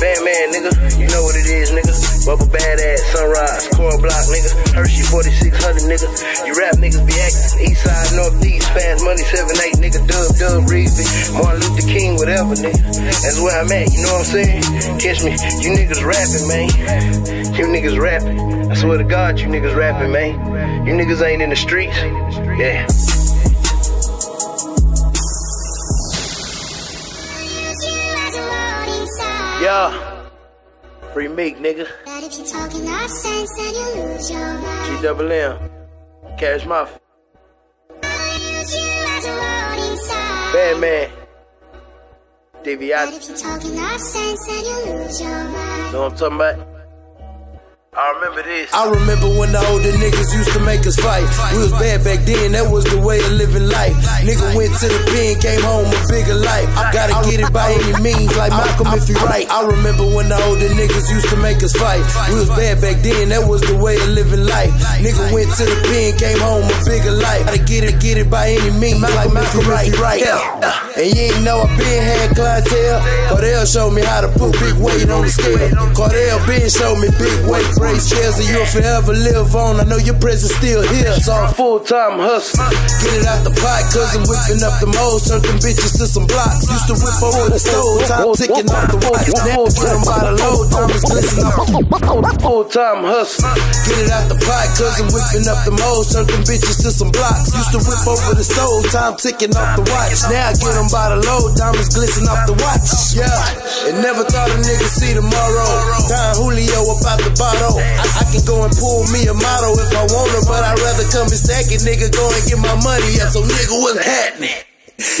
Bandmann, nigga, you know what it is, nigga. Bubba Badass, Sunrise, Corn Block, nigga. Hershey 4600, nigga. You rap niggas be acting. Eastside, Northeast, Fast Money 7-8, nigga. Dub, Reezy, Martin Luther King, whatever, nigga. That's where I'm at, you know what I'm saying? Catch me, you niggas rapping, man. You niggas rapping. I swear to God, you niggas rapping, man. You niggas ain't in the streets. Yeah. Yeah. Free Meek, nigga. G-double-M. Cash Mafia. Bandmann. Deviate. If you're talking nonsense and you lose your mind. Know what I'm talking about? I remember this. I remember when the older niggas used to make us fight. We was bad back then, that was the way of living life. Nigga went to the pen, came home a bigger life. I gotta get it by any means, like Malcolm if you right. I remember when the older niggas used to make us fight. We was bad back then, that was the way of living life. Nigga went to the pen, came home a bigger life. Gotta get it by any means, like Malcolm if you right. And you ain't know I been had clientele. Cordell showed me how to put big weight on the scale. Cordell been showed me big weight. Scales and you'll forever live on. I know your presence still here. It's all full-time hustle. Get it out the pot, cause I'm whipping up the moles. Turn them bitches to some blocks. Used to whip over the stove. Time ticking off the watch. Now get them by the load. Diamonds glisten on. Full-time hustle. Get it out the pot, cause I'm whipping up the moles. Turn them bitches to some blocks. Used to whip over the stove. Time ticking off the watch. Now get them by the load. Diamonds glisten off the watch. Yeah. And never thought a nigga see tomorrow. Don Julio up out the bottle. I can go and pull me a model if I wanna, but I'd rather come and stack it, nigga. Go and get my money, yeah, so nigga, what's happening?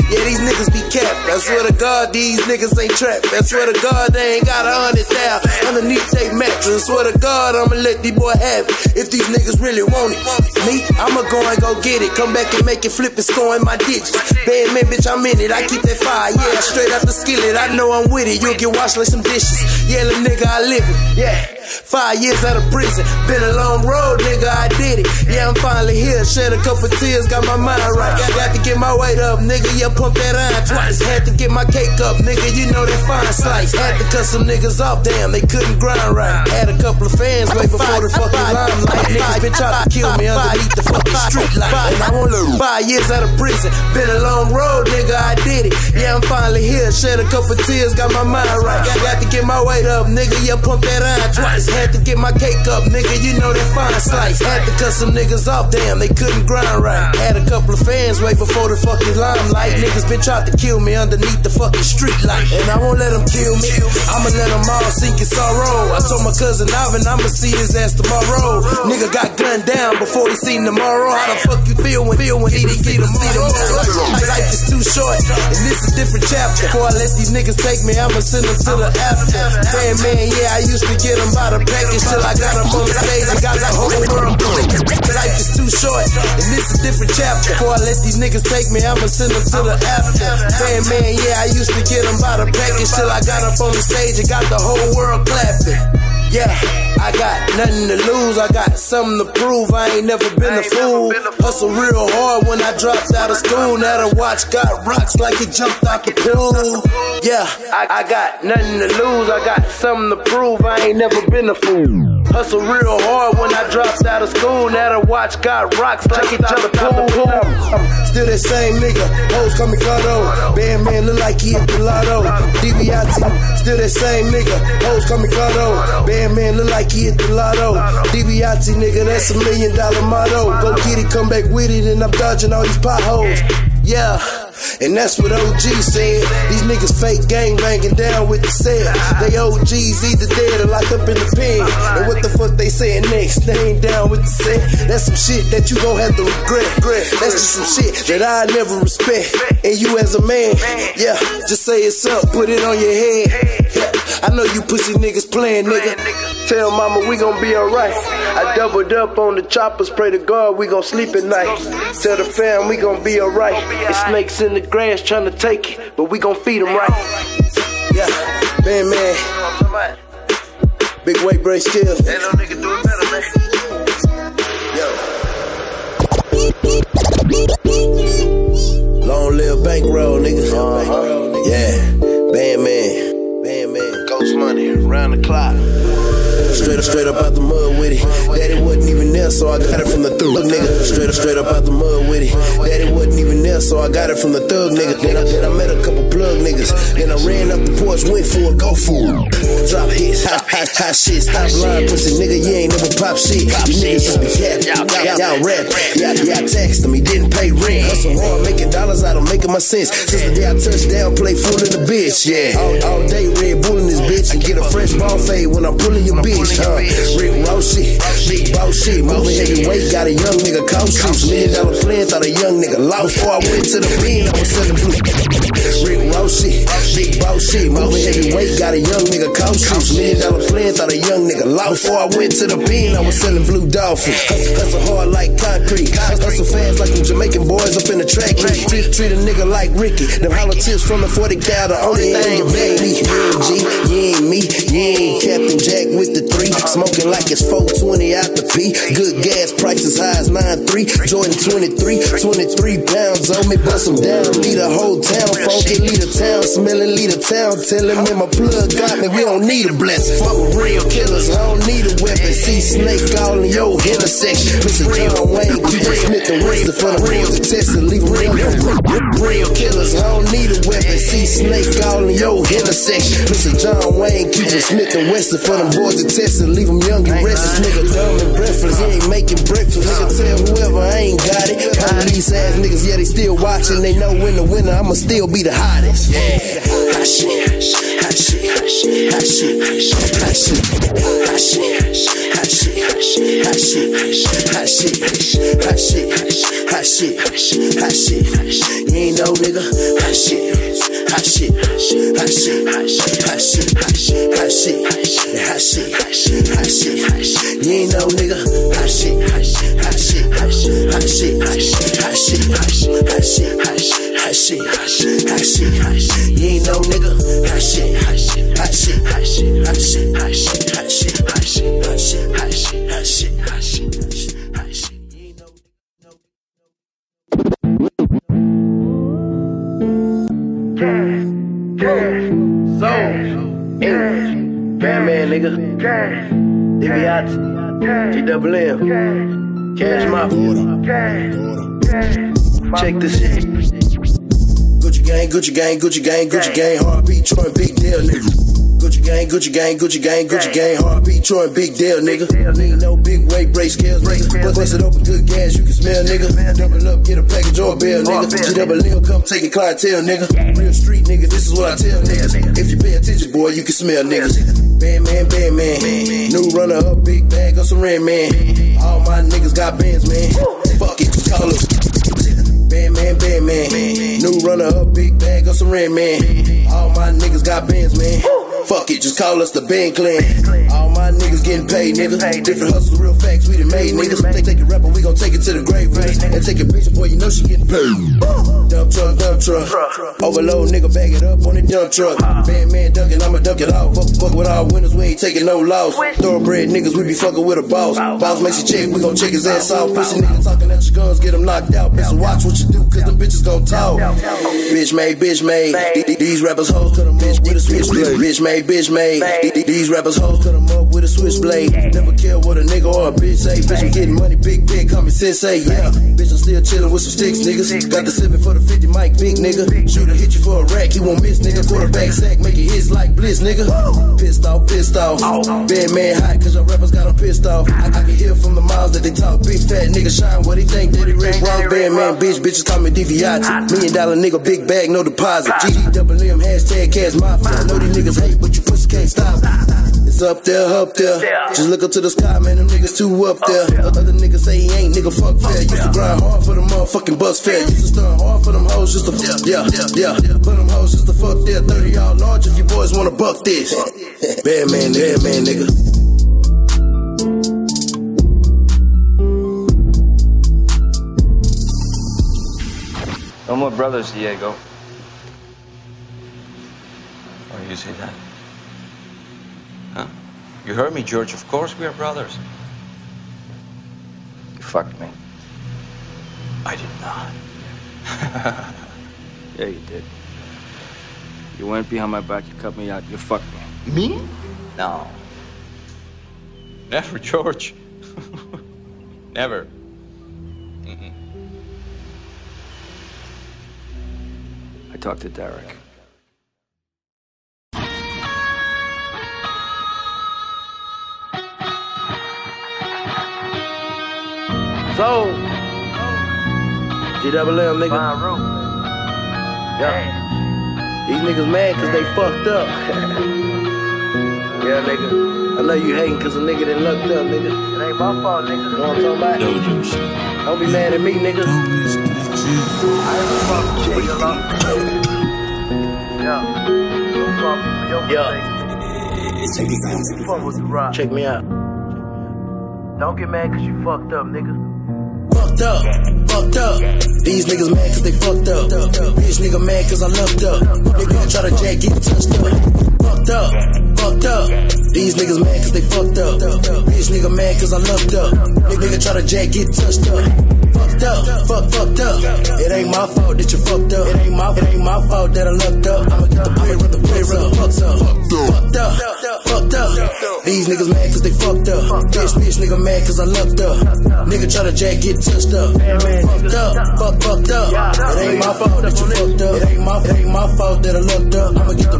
Yeah, these niggas be capped. I swear to God, these niggas ain't trapped. I swear to God, they ain't got 100,000 underneath they mattress. I swear to God, I'ma let these boy have it. If these niggas really want it, me, I'ma go and go get it. Come back and make it flip and score in my digits. Bad man, bitch, I'm in it. I keep that fire, yeah, straight out the skillet. I know I'm with it. You'll get washed like some dishes. Yeah, little nigga, I live it, yeah. 5 years out of prison, been a long road, nigga, I did it. Yeah, I'm finally here, shed a couple tears, got my mind right. Got to get my weight up, nigga, yeah, pump that iron twice. Had to get my cake up, nigga, you know that fine slice. Had to cut some niggas off, damn, they couldn't grind right. Had a couple of fans way before the fucking limelight. Niggas been trying to kill me underneath the fucking street light. And I won't lose. 5 years out of prison, been a long road, nigga, I did it. Yeah, I'm finally here, shed a couple tears, got my mind right. Got to get my weight up, nigga, yeah, pump that iron twice. Had to get my cake up, nigga, you know that fine slice. Had to cut some niggas off, damn, they couldn't grind right. Had a couple of fans way before the fucking limelight. Niggas been trying to kill me underneath the fucking street light. And I won't let them kill me, I'ma let them all sink in sorrow. I told my cousin Ivan I'ma see his ass tomorrow. Nigga got gunned down before he seen tomorrow. How the fuck you feel when he didn't see tomorrow? Life is too short, and this a different chapter. Before I let these niggas take me, I'ma send them to the after. Damn man, yeah, I used to get them by the package till I got them on the stage and got the whole world doing. Life is too short, and this a different chapter. Before I let these niggas take me, I'ma send them to the after. Damn man, yeah, I used to get them by the package till I got up on the stage and got the whole world clapping. Yeah, I got nothing to lose, I got something to prove. I ain't never been a fool. Hustle real hard when I dropped out of school. Now the watch got rocks like it jumped out the pool. Yeah, I got nothing to lose, I got something to prove. I ain't never been a fool. Hustle real hard when I dropped out of school. Now the watch got rocks like it jumped out the pool. I'm still that same nigga, hoes call me Gordo. Bandman look like he a Pilato. DBIT, still that same nigga, hoes call me Gordo. Bandman look like he a Pilato. DBIT, nigga, that's $1 million motto. Go get it, come back with it, and I'm dodging all these potholes. Yeah, and that's what OG said. These niggas fake gang banging down with the set. They OGs either dead or locked up in the pen. And what the fuck they saying next? They ain't down with the set. That's some shit that you gon' have to regret. That's just some shit that I never respect. And you as a man, yeah, just say it's up, put it on your head. Yeah, I know you pussy niggas playing, nigga. Tell mama we gon' be alright. I doubled up on the choppers, pray to God we gon' sleep at night. Tell the fam we gon' be alright. It's snakes in the grass trying to take it, but we gon' feed them right. Yeah, Bandmann, big weight break skill. Ain't no nigga do it better, man. Yo. Long live bankroll, nigga. Yeah, Bandmann, Ghost money, round the clock. Straight up out the mud with it. Daddy wasn't even there, so I got it from the thug nigga. Straight up out the mud with it. Daddy wasn't even there, so I got it from the thug nigga. Then I met a couple plug niggas. Then I ran up the porch, went for it, go for it. Drop hits, hot shit. Stop lying, pussy nigga, you ain't never pop shit. You niggas just be happy, y'all rap. Y'all texting me, didn't pay rent. Hustle hard, making dollars out of making my sense. Since the day I touched down, play fool in the bitch, yeah. All day Red Bull in this bitch. I get a fresh ball fade when I'm pulling your bitch. Rick Ross shit, big boss shit, moving heavyweight, got a young nigga cold shoes. $1 million plan, thought a young nigga lost. Before I went to the bin, I was selling blue. Rick Ross shit, big boss shit, moving heavyweight, got a young nigga cold shoes. $1 million plan, thought a young nigga lost. Before I went to the bin, I was selling blue dolphin. Hustle hard like concrete, hustle fast like them Jamaican boys up in the track. Treat a nigga like Ricky, them hollow tips from the 40 cal, the only thing you made me. You ain't me, you ain't Captain Jack with the smoking like it's 420 out the P. Good gas prices high as 9.3. Jordan 23 pounds on me, bust them down. Lead a whole town, funky, lead a town, smelling, lead a town. Tell him in my plug got me, we don't need a blessing. Fuck with real killers, I don't need a weapon. See snake all in your intersection. Mr. John Wayne, keep Smith and Winston for the real test and leave a ring. Real killers, I don't need a weapon. See snake all in your intersection. Mr. John Wayne, keep Smith and Winston for them boys to test. Leave him young and restless, nigga dumb and breathless. He ain't making breakfast, nigga tell whoever I ain't got it. Police ass niggas, yeah, they still watching. They know in the winter I'ma still be the hottest. Yeah, hot shit, hot shit, hot shit, hot shit, hot shit, hot shit, hot shit, hot shit, hot shit, hot shit, hot shit, hot shit, hot shit, hot shit. You ain't no nigga, hot shit, hot shit. hot shit. You ain't no nigga. Hot shit. You ain't no nigga. Hot shit. Bandmann, nigga. DBI, GWM, Cash Mafia. Check this shit. Gucci gang, heartbeat, joint, big deal, nigga. Gucci gang, heartbeat, joint, big deal, nigga. No big weight, break scales, nigga. Bust it open, good gas, you can smell, nigga. Double up, get a package or a bill, nigga. GWL, come take a clientele, nigga. Real street, nigga, this is what I tell niggas. If you pay attention, boy, you can smell, niggas. Bandmann. New runner up, big bag of some red, man. All my niggas got bands, man. Fuck it, call it. Bandmann. New runner up, big bag of some red, man. All my niggas got bands, man. Fuck it, just call us the Band Clan. All my niggas getting paid, nigga. Different hustles, real facts, we done made, niggas. Take your rapper, we gon' take it to the grave, right? And take your bitch, boy, you know she getting paid. Dump truck. Overload, nigga, bag it up on the dump truck. Bandmann dunkin', I'ma dunk it off. Fuck with all winners, we ain't taking no loss. Thoroughbred niggas, we be fucking with a boss. Boss makes you check, we gon' check his ass off. Pussy nigga talking at your guns, get him knocked out. Bitch, watch what you do, cause them bitches gon' talk. Bitch made. These rappers hoes, cut them bitch with a switchblade. Bitch made. These rappers hoes, cut them up with a switchblade. Never care what a nigga or a bitch say. Bitch, we getting money, big, call me sensei, yeah. Bitch, I'm still chillin' with some sticks, niggas. Got the 7 for the 50, Mike, big nigga. Shooter hit you for a rack, he won't miss, nigga. Quarterback sack, make it hits like blitz, nigga. Pissed off. Bandmann hot, cause your rappers got them pissed off. I can hear from the miles that they talk. Big fat niggas shine, what they think, that they rip wrong. Bandmann, bitches call me Deviati. $1 million nigga, big bag, no deposit. GDWM, hashtag Cash Mafia. I know these niggas hate, but you pussy can't stop. It's up there. Just look up to the sky, man. Them niggas too up there. Other niggas say he ain't, nigga, fuck fair. Used to grind hard for them motherfucking bus fare. Used to stun hard for them hoes just to yeah. For them hoes just to fuck there. 30 all large if you boys wanna buck this. Bandmann, nigga. No more brothers, Diego. Oh, you say that? Huh? You heard me, George. Of course we are brothers. You fucked me. I did not. Yeah, you did. You went behind my back, you cut me out, you fucked me. Me? No. Never, George. Never. Mm-mm. I talked to Derek. So, GWM, nigga. Yeah. These niggas mad cause they fucked up. Yeah, nigga. I know you hating cause a nigga done lucked up, nigga. It ain't my fault, nigga. You know what I'm talking about? Don't be mad at me, nigga. Yeah. Check me out. Don't get mad cause you fucked up, nigga. Fucked up. These niggas mad cause they fucked up. Bitch nigga mad cause I lucked up. Nigga try to jack, get touched up. Fucked up. These niggas mad cause they fucked up. Bitch nigga mad cause I lucked up. Nigga try to jack, get touched up. Fucked up. It ain't my fault that you fucked up. It ain't my fault that I lucked up. I'ma get the play with the fucks up. Fucked up. These niggas mad cause they fucked up. Bitch nigga mad cause I lucked up. Nigga try to jack, get touched up. Fucked up. It ain't my fault that you fucked up. It ain't my fault that I lucked up. I'ma get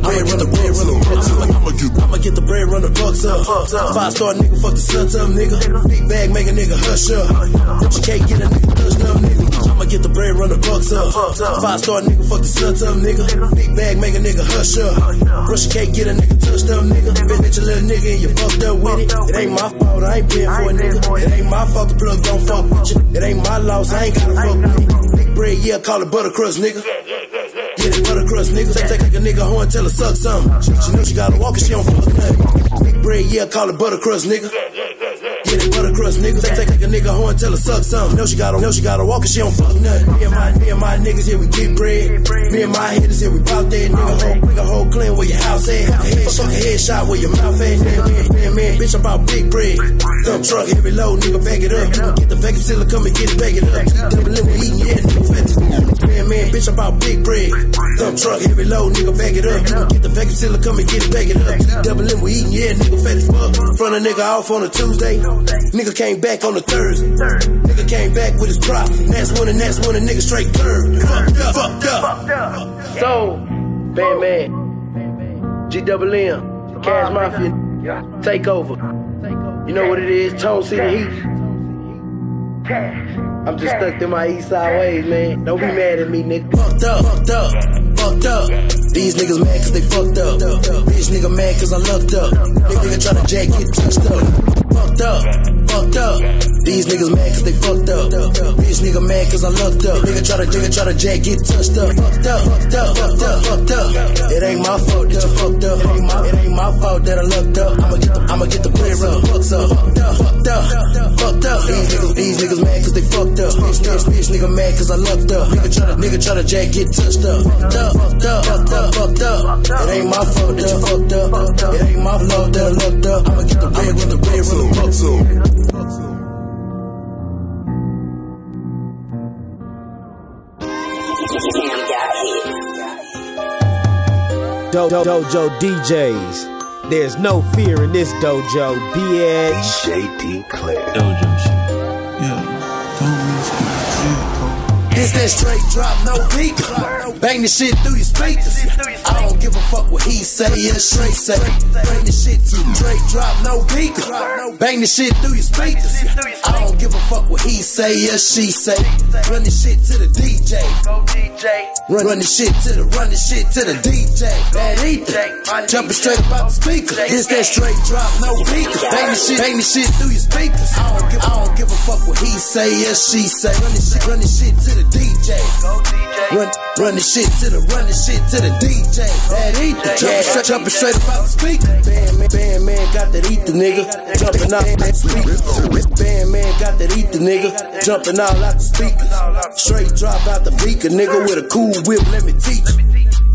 the bread run the fucks up. 5-star nigga, fuck the suns up, nigga. Big bag make a nigga hush up. But you can't get a nigga. I'ma get the bread, run the bucks up. 5-star nigga, fuck the suns up, nigga. Big bag, make a nigga hush up. Rush can't get a nigga touched up, nigga. Bitch, you little nigga, and you fucked up with it. It ain't my fault, I ain't paying for a nigga. It ain't my fault, the plug don't fuck with you. It ain't my loss, I ain't gotta fuck with it. Big bread, yeah, call it butter crust, nigga. shit, buttercrust niggas. Take a nigga horn, tell her suck something. She know she gotta walk and she don't fuck nothing. Big bread, yeah, call it buttercrust nigga. Get it, buttercrust niggas. Take a nigga horn, tell her suck something. Know she gotta walk and she don't fuck nothing. Me and my niggas here we get bread. Me and my hitters here we bout that nigga. Nigga, hold clean where your house at. Fuck a headshot where your mouth at. Man, bitch, I'm about big bread. Dump truck, heavy load, nigga, back it up. Get the vacuum sealer, come and get it, back it up. Double little eating, yeah, nigga, man, bitch, I'm about big bread. Dump truck, heavy load, nigga, back it up. Get the vacuum sealer, come and get it, back it up. Double little we eating, yeah, nigga, fat as fuck. Front a nigga off on a Tuesday. Nigga came back on a Thursday. Nigga came back with his profit. That's when a nigga straight curved. Fucked up. So, Bandmann, GWM, Cash Mafia. Takeover. You know what it is, Tone City Heat. I'm just stuck in my east side ways, man. Don't be mad at me, nigga. Fucked up. These niggas mad cause they fucked up. Bitch nigga mad cause I lucked up. Nigga try to jack, get touched up. Fucked up. These niggas mad cause they fucked up. Bitch nigga mad cause I lucked up. Nigga try to jack, get touched up. Fucked up. It ain't my fault that you fucked up. It ain't my fault that I lucked up. I'ma get the player up. Fucked up. These niggas mad cause they fucked up. Bitch nigga mad cause I lucked up. Nigga try to jack, get touched up. Fucked up. It ain't my fault that you fucked up. It ain't my fault that I lucked up. I'ma get the player up. Fucked up. Dojo DJs. There's no fear in this dojo, bitch. DJ Dclair. Dojo shit. Yeah. This that straight drop, no beat. Bang the shit through your speakers. I don't give a fuck what he say. Yeah, straight say. Bang the shit through straight drop, no beat. Bang the shit through your speakers. I don't give a fuck what he say. Yeah, she say. Run the shit to the DJ. Go DJ. Run the shit to the DJ. Bad ether, jumping straight about the speaker. This that straight drop, no beaker. Bang the shit through your speakers. I don't give a fuck what he say, yes she say. Run the shit to the DJ. Go DJ. Run the shit to the DJ. Bad ether, jumping straight about the speaker. Bandmann got that ether, nigga. Jumping out that speaker. Bandmann got that ether, nigga. Jumping all out the speakers. Straight drop out the beaker, nigga, with a cool whip, let me teach you.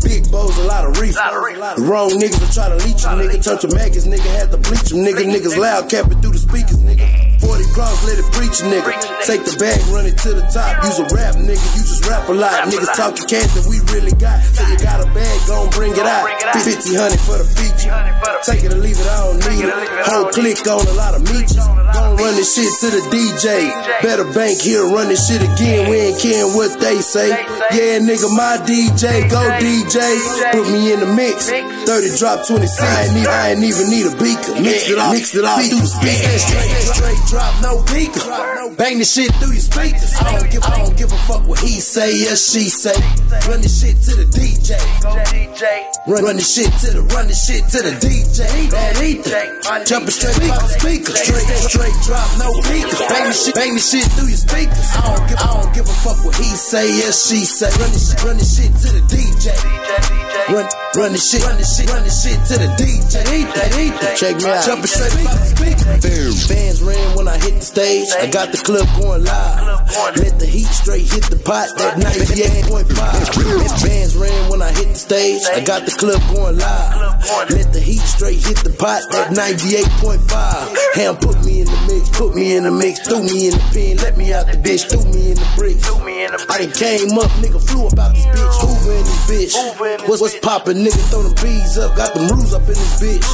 Big bows, a lot of reach. The wrong niggas will try to leech you, nigga. Touch a maggots, nigga, had to bleach them, nigga. Niggas loud, capping through the speakers, nigga. 40 cross, let it preach, nigga. Take the bag, run it to the top. Use a rap, nigga, you just rap a lot. Niggas talking cash that we really got. So you got a bag, gon' bring it out. 50-100 for the feature. Take it or leave it, I don't need it. Whole click on a lot of meat. Gon' run this shit to the DJ. Better bank here, run this shit again. We ain't caring what they say. Yeah, nigga, my DJ, go DJ. Put me in the mix. 30 drop 26. I ain't even need a beaker. Mix it all. Through the speakers. Straight drop, no beaker. Bang the shit through your speakers. I don't give a fuck what he say, yes she say. Run the shit to the DJ. Run the shit to the DJ. That ether, jumping straight about the speaker. Straight drop, no beaker. Bang the shit through your speakers. I don't give a fuck what he say, yes she say. Run the shit to the DJ. Run the shit to the DJ. Check me out. Jumping straight about the speaker. Fans ran when I hit the stage. I got the club going live. Let the heat straight hit the pot. That night 8.5. Fans ran when I hit the stage. I got the club going live. Let the heat straight hit the pot. That 98.5. Ham put me in the mix. Threw me in the pen. Let me out the bitch. Threw me in the bricks. I done came up, nigga, flew about this bitch. Hoover in this bitch. What's poppin', nigga? Throw them bees up. Got them rules up in this bitch.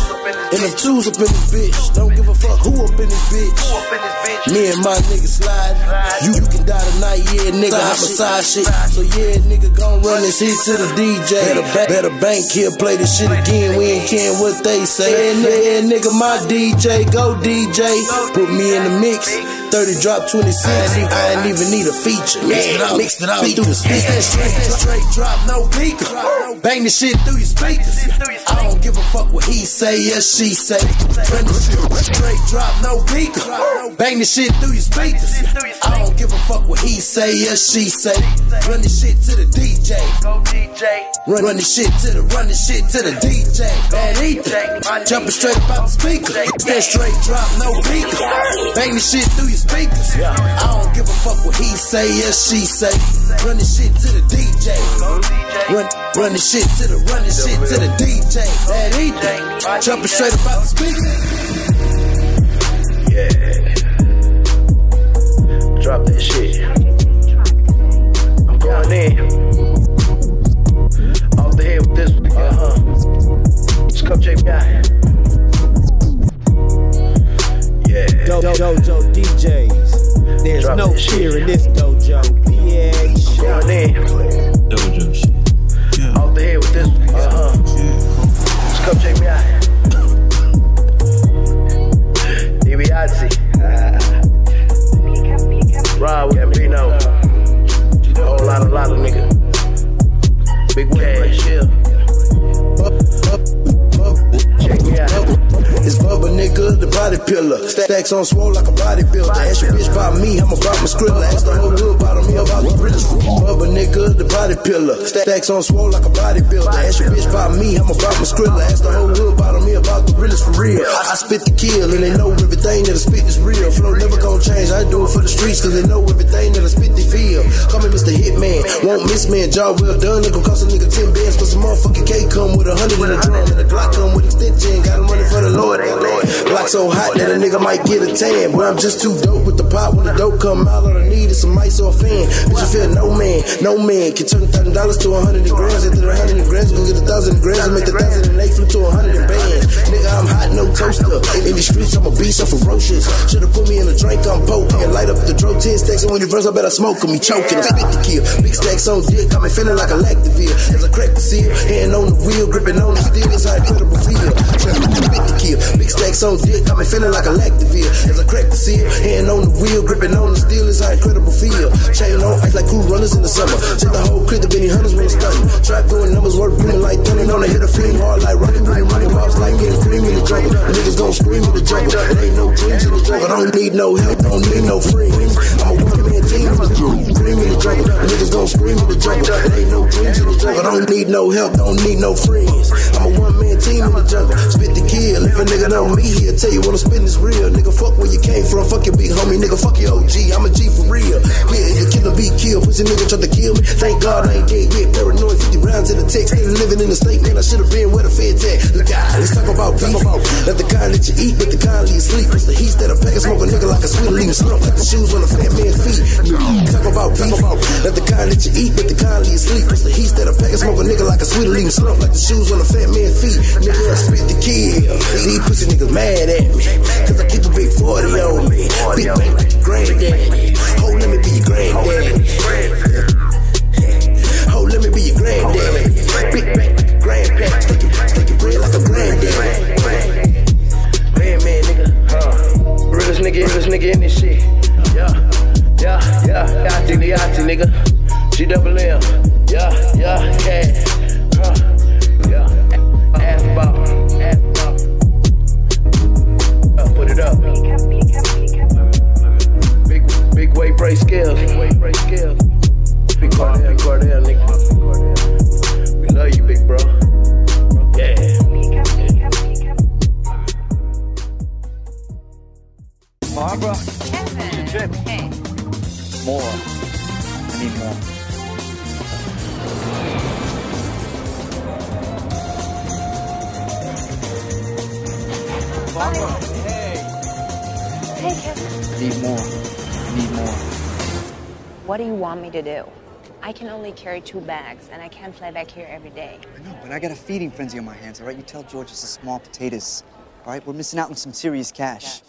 And them twos up in this bitch. Don't give a fuck who up in this bitch. Me and my nigga slide. You can die tonight, yeah, nigga. I'm a side shit. So yeah, nigga, gon' run this hit to the DJ. Better bank here, play this shit again. We ain't caring what they say. Yeah, nigga, my DJ, go DJ. Put me in the mix. 30, drop 20 cents. I ain't even need a feature. Mix it up, feed through the speakers. Straight drop, no peeker. Bang the shit through your speakers. I don't give a fuck what he say, yes she say. Straight drop, no peeker. Bang the shit through your speakers. I don't give a fuck what he say, yes she say. Run this shit to the DJ. Go DJ. Run this shit to the, run this shit to the DJ. Bad either. Jumping straight up out the speaker. That straight drop, no peeker. Bang this shit through your speakers. I don't give a fuck what he say, yes she say. Run this shit to the DJ. Go DJ. Run this shit to the, run this shit to the DJ. That either. Jumping straight up out the speaker. Yeah. Drop that shit. I'm going in. Off the head with this one. It's Cupcake Guy. Yeah. Dojo DJs. There's drop no fear shit in this dojo. Yeah, shit. Dojo shit. Yeah. Off the head with this one. It's Cupcake Guy. DiBiase. Rob Gambino. A whole lot of niggas. Big cash, yeah. Check me out. It's Bubba, nigga, the body pillar. Stacks on swole like a bodybuilder. Ask your bitch about me, I'ma buy my Skrilla. Ask the whole hood about me, about the realest. Bubba, nigga, the body pillar. Stacks on swole like a bodybuilder. Ask your bitch about me, I'ma buy my Skrilla. Ask the whole hood about me, about the realest for real. I spit the kill, and they know everything that I spit is real. Flow never gon' change, I do it for the streets, cause they know everything that I spit they feel. Call me Mr. Hitman, won't miss man, job well done, nigga, cost a nigga 10 bands, but some motherfucking K come with 100 in a drum, and a Glock come with extension, got him running for the Lord, ain't Lord. Glock so hot that a nigga might get a tan, but I'm just too dope with the pot, when the dope come out, all I need is some ice or a fan, bitch you feel no man, no man, can turn $1,000 to 100 grams, after 100 grams, you gon' get 1,000 grams, and make 1,008 flip to 100 bands, nigga I'm hot, no toaster, in the streets I'm a beast, I'm ferocious, should've put me in a drink, I'm poking, light up the dro, 10 stacks, and when you verse I better smoke him, he choking, I spit the kill, big stacks on dick, got me feeling like a Lactivir. As I crack the seal, hand on the wheel, gripping on the steel, it's how incredible feel. Trying to fit the kill, big stacks on dick, got me feeling like a Lactivir. As I crack the seal, hand on the wheel, gripping on the steel, it's how incredible feel. Chain on, act like cool runners in the summer. Take the whole crib, the Benny Hunters when it's stunning. Trap doing numbers, work green like thunder. On the hit a flame, hard like running, running balls like getting cream in the jungle. Niggas gon' scream in the jungle. There ain't no dreams in the jungle. I don't need no help, don't need no friends. I'm a one-man team, scream in the jungle. Niggas gon' scream in the jungle. There ain't no dreams in the jungle. I don't need no help, don't need no friends. I'm a one-man team in the jungle. Spit the kill, if a nigga know me, he'll tell you what I'm spitting is real. Nigga, fuck where you came from, fuck your big homie. Nigga, fuck your OG, I'm a G for real. Yeah, your killer be killed, pussy nigga tried to kill me. Thank God I ain't dead yet, paranoid, 50 rounds in the text. Ain't living in the state, man, I should've been where the feds at. Look out, let's talk about beef. Not the kind that you eat, but the kind that you sleep. It's the heat that I pack, I smoke a nigga like a sweet leaf. Slump like the shoes on a fat man's feet. Talk about beef. Not the kind that you eat, but the kind that you sleep. It's the heat that I pack, I smoke a nigga like a sweet leaf. Slump like the shoes on a fat man's feet. Nigga, I spit the kill. These pussy niggas mad at me, cause I keep a big 40 on me. Big bang like your granddaddy. Oh, let me be your granddaddy. Oh, let me be your granddaddy. Big bang like your granddaddy. Stick it real like a granddaddy. Man, man, nigga. Realest nigga in this shit. Yeah. Yachty, nigga. GWM. Yeah. Yeah. Ass bop. Put it up. Big weight break scales. Big Cardell, nigga. We love you, big bro. Yeah. Barbara, Kevin, trip. Hey. More. I need more. Barbara, hey. Kevin. Need more. What do you want me to do? I can only carry 2 bags, and I can't fly back here every day. I know, but I got a feeding frenzy on my hands, all right? You tell George it's the small potatoes, all right? We're missing out on some serious cash.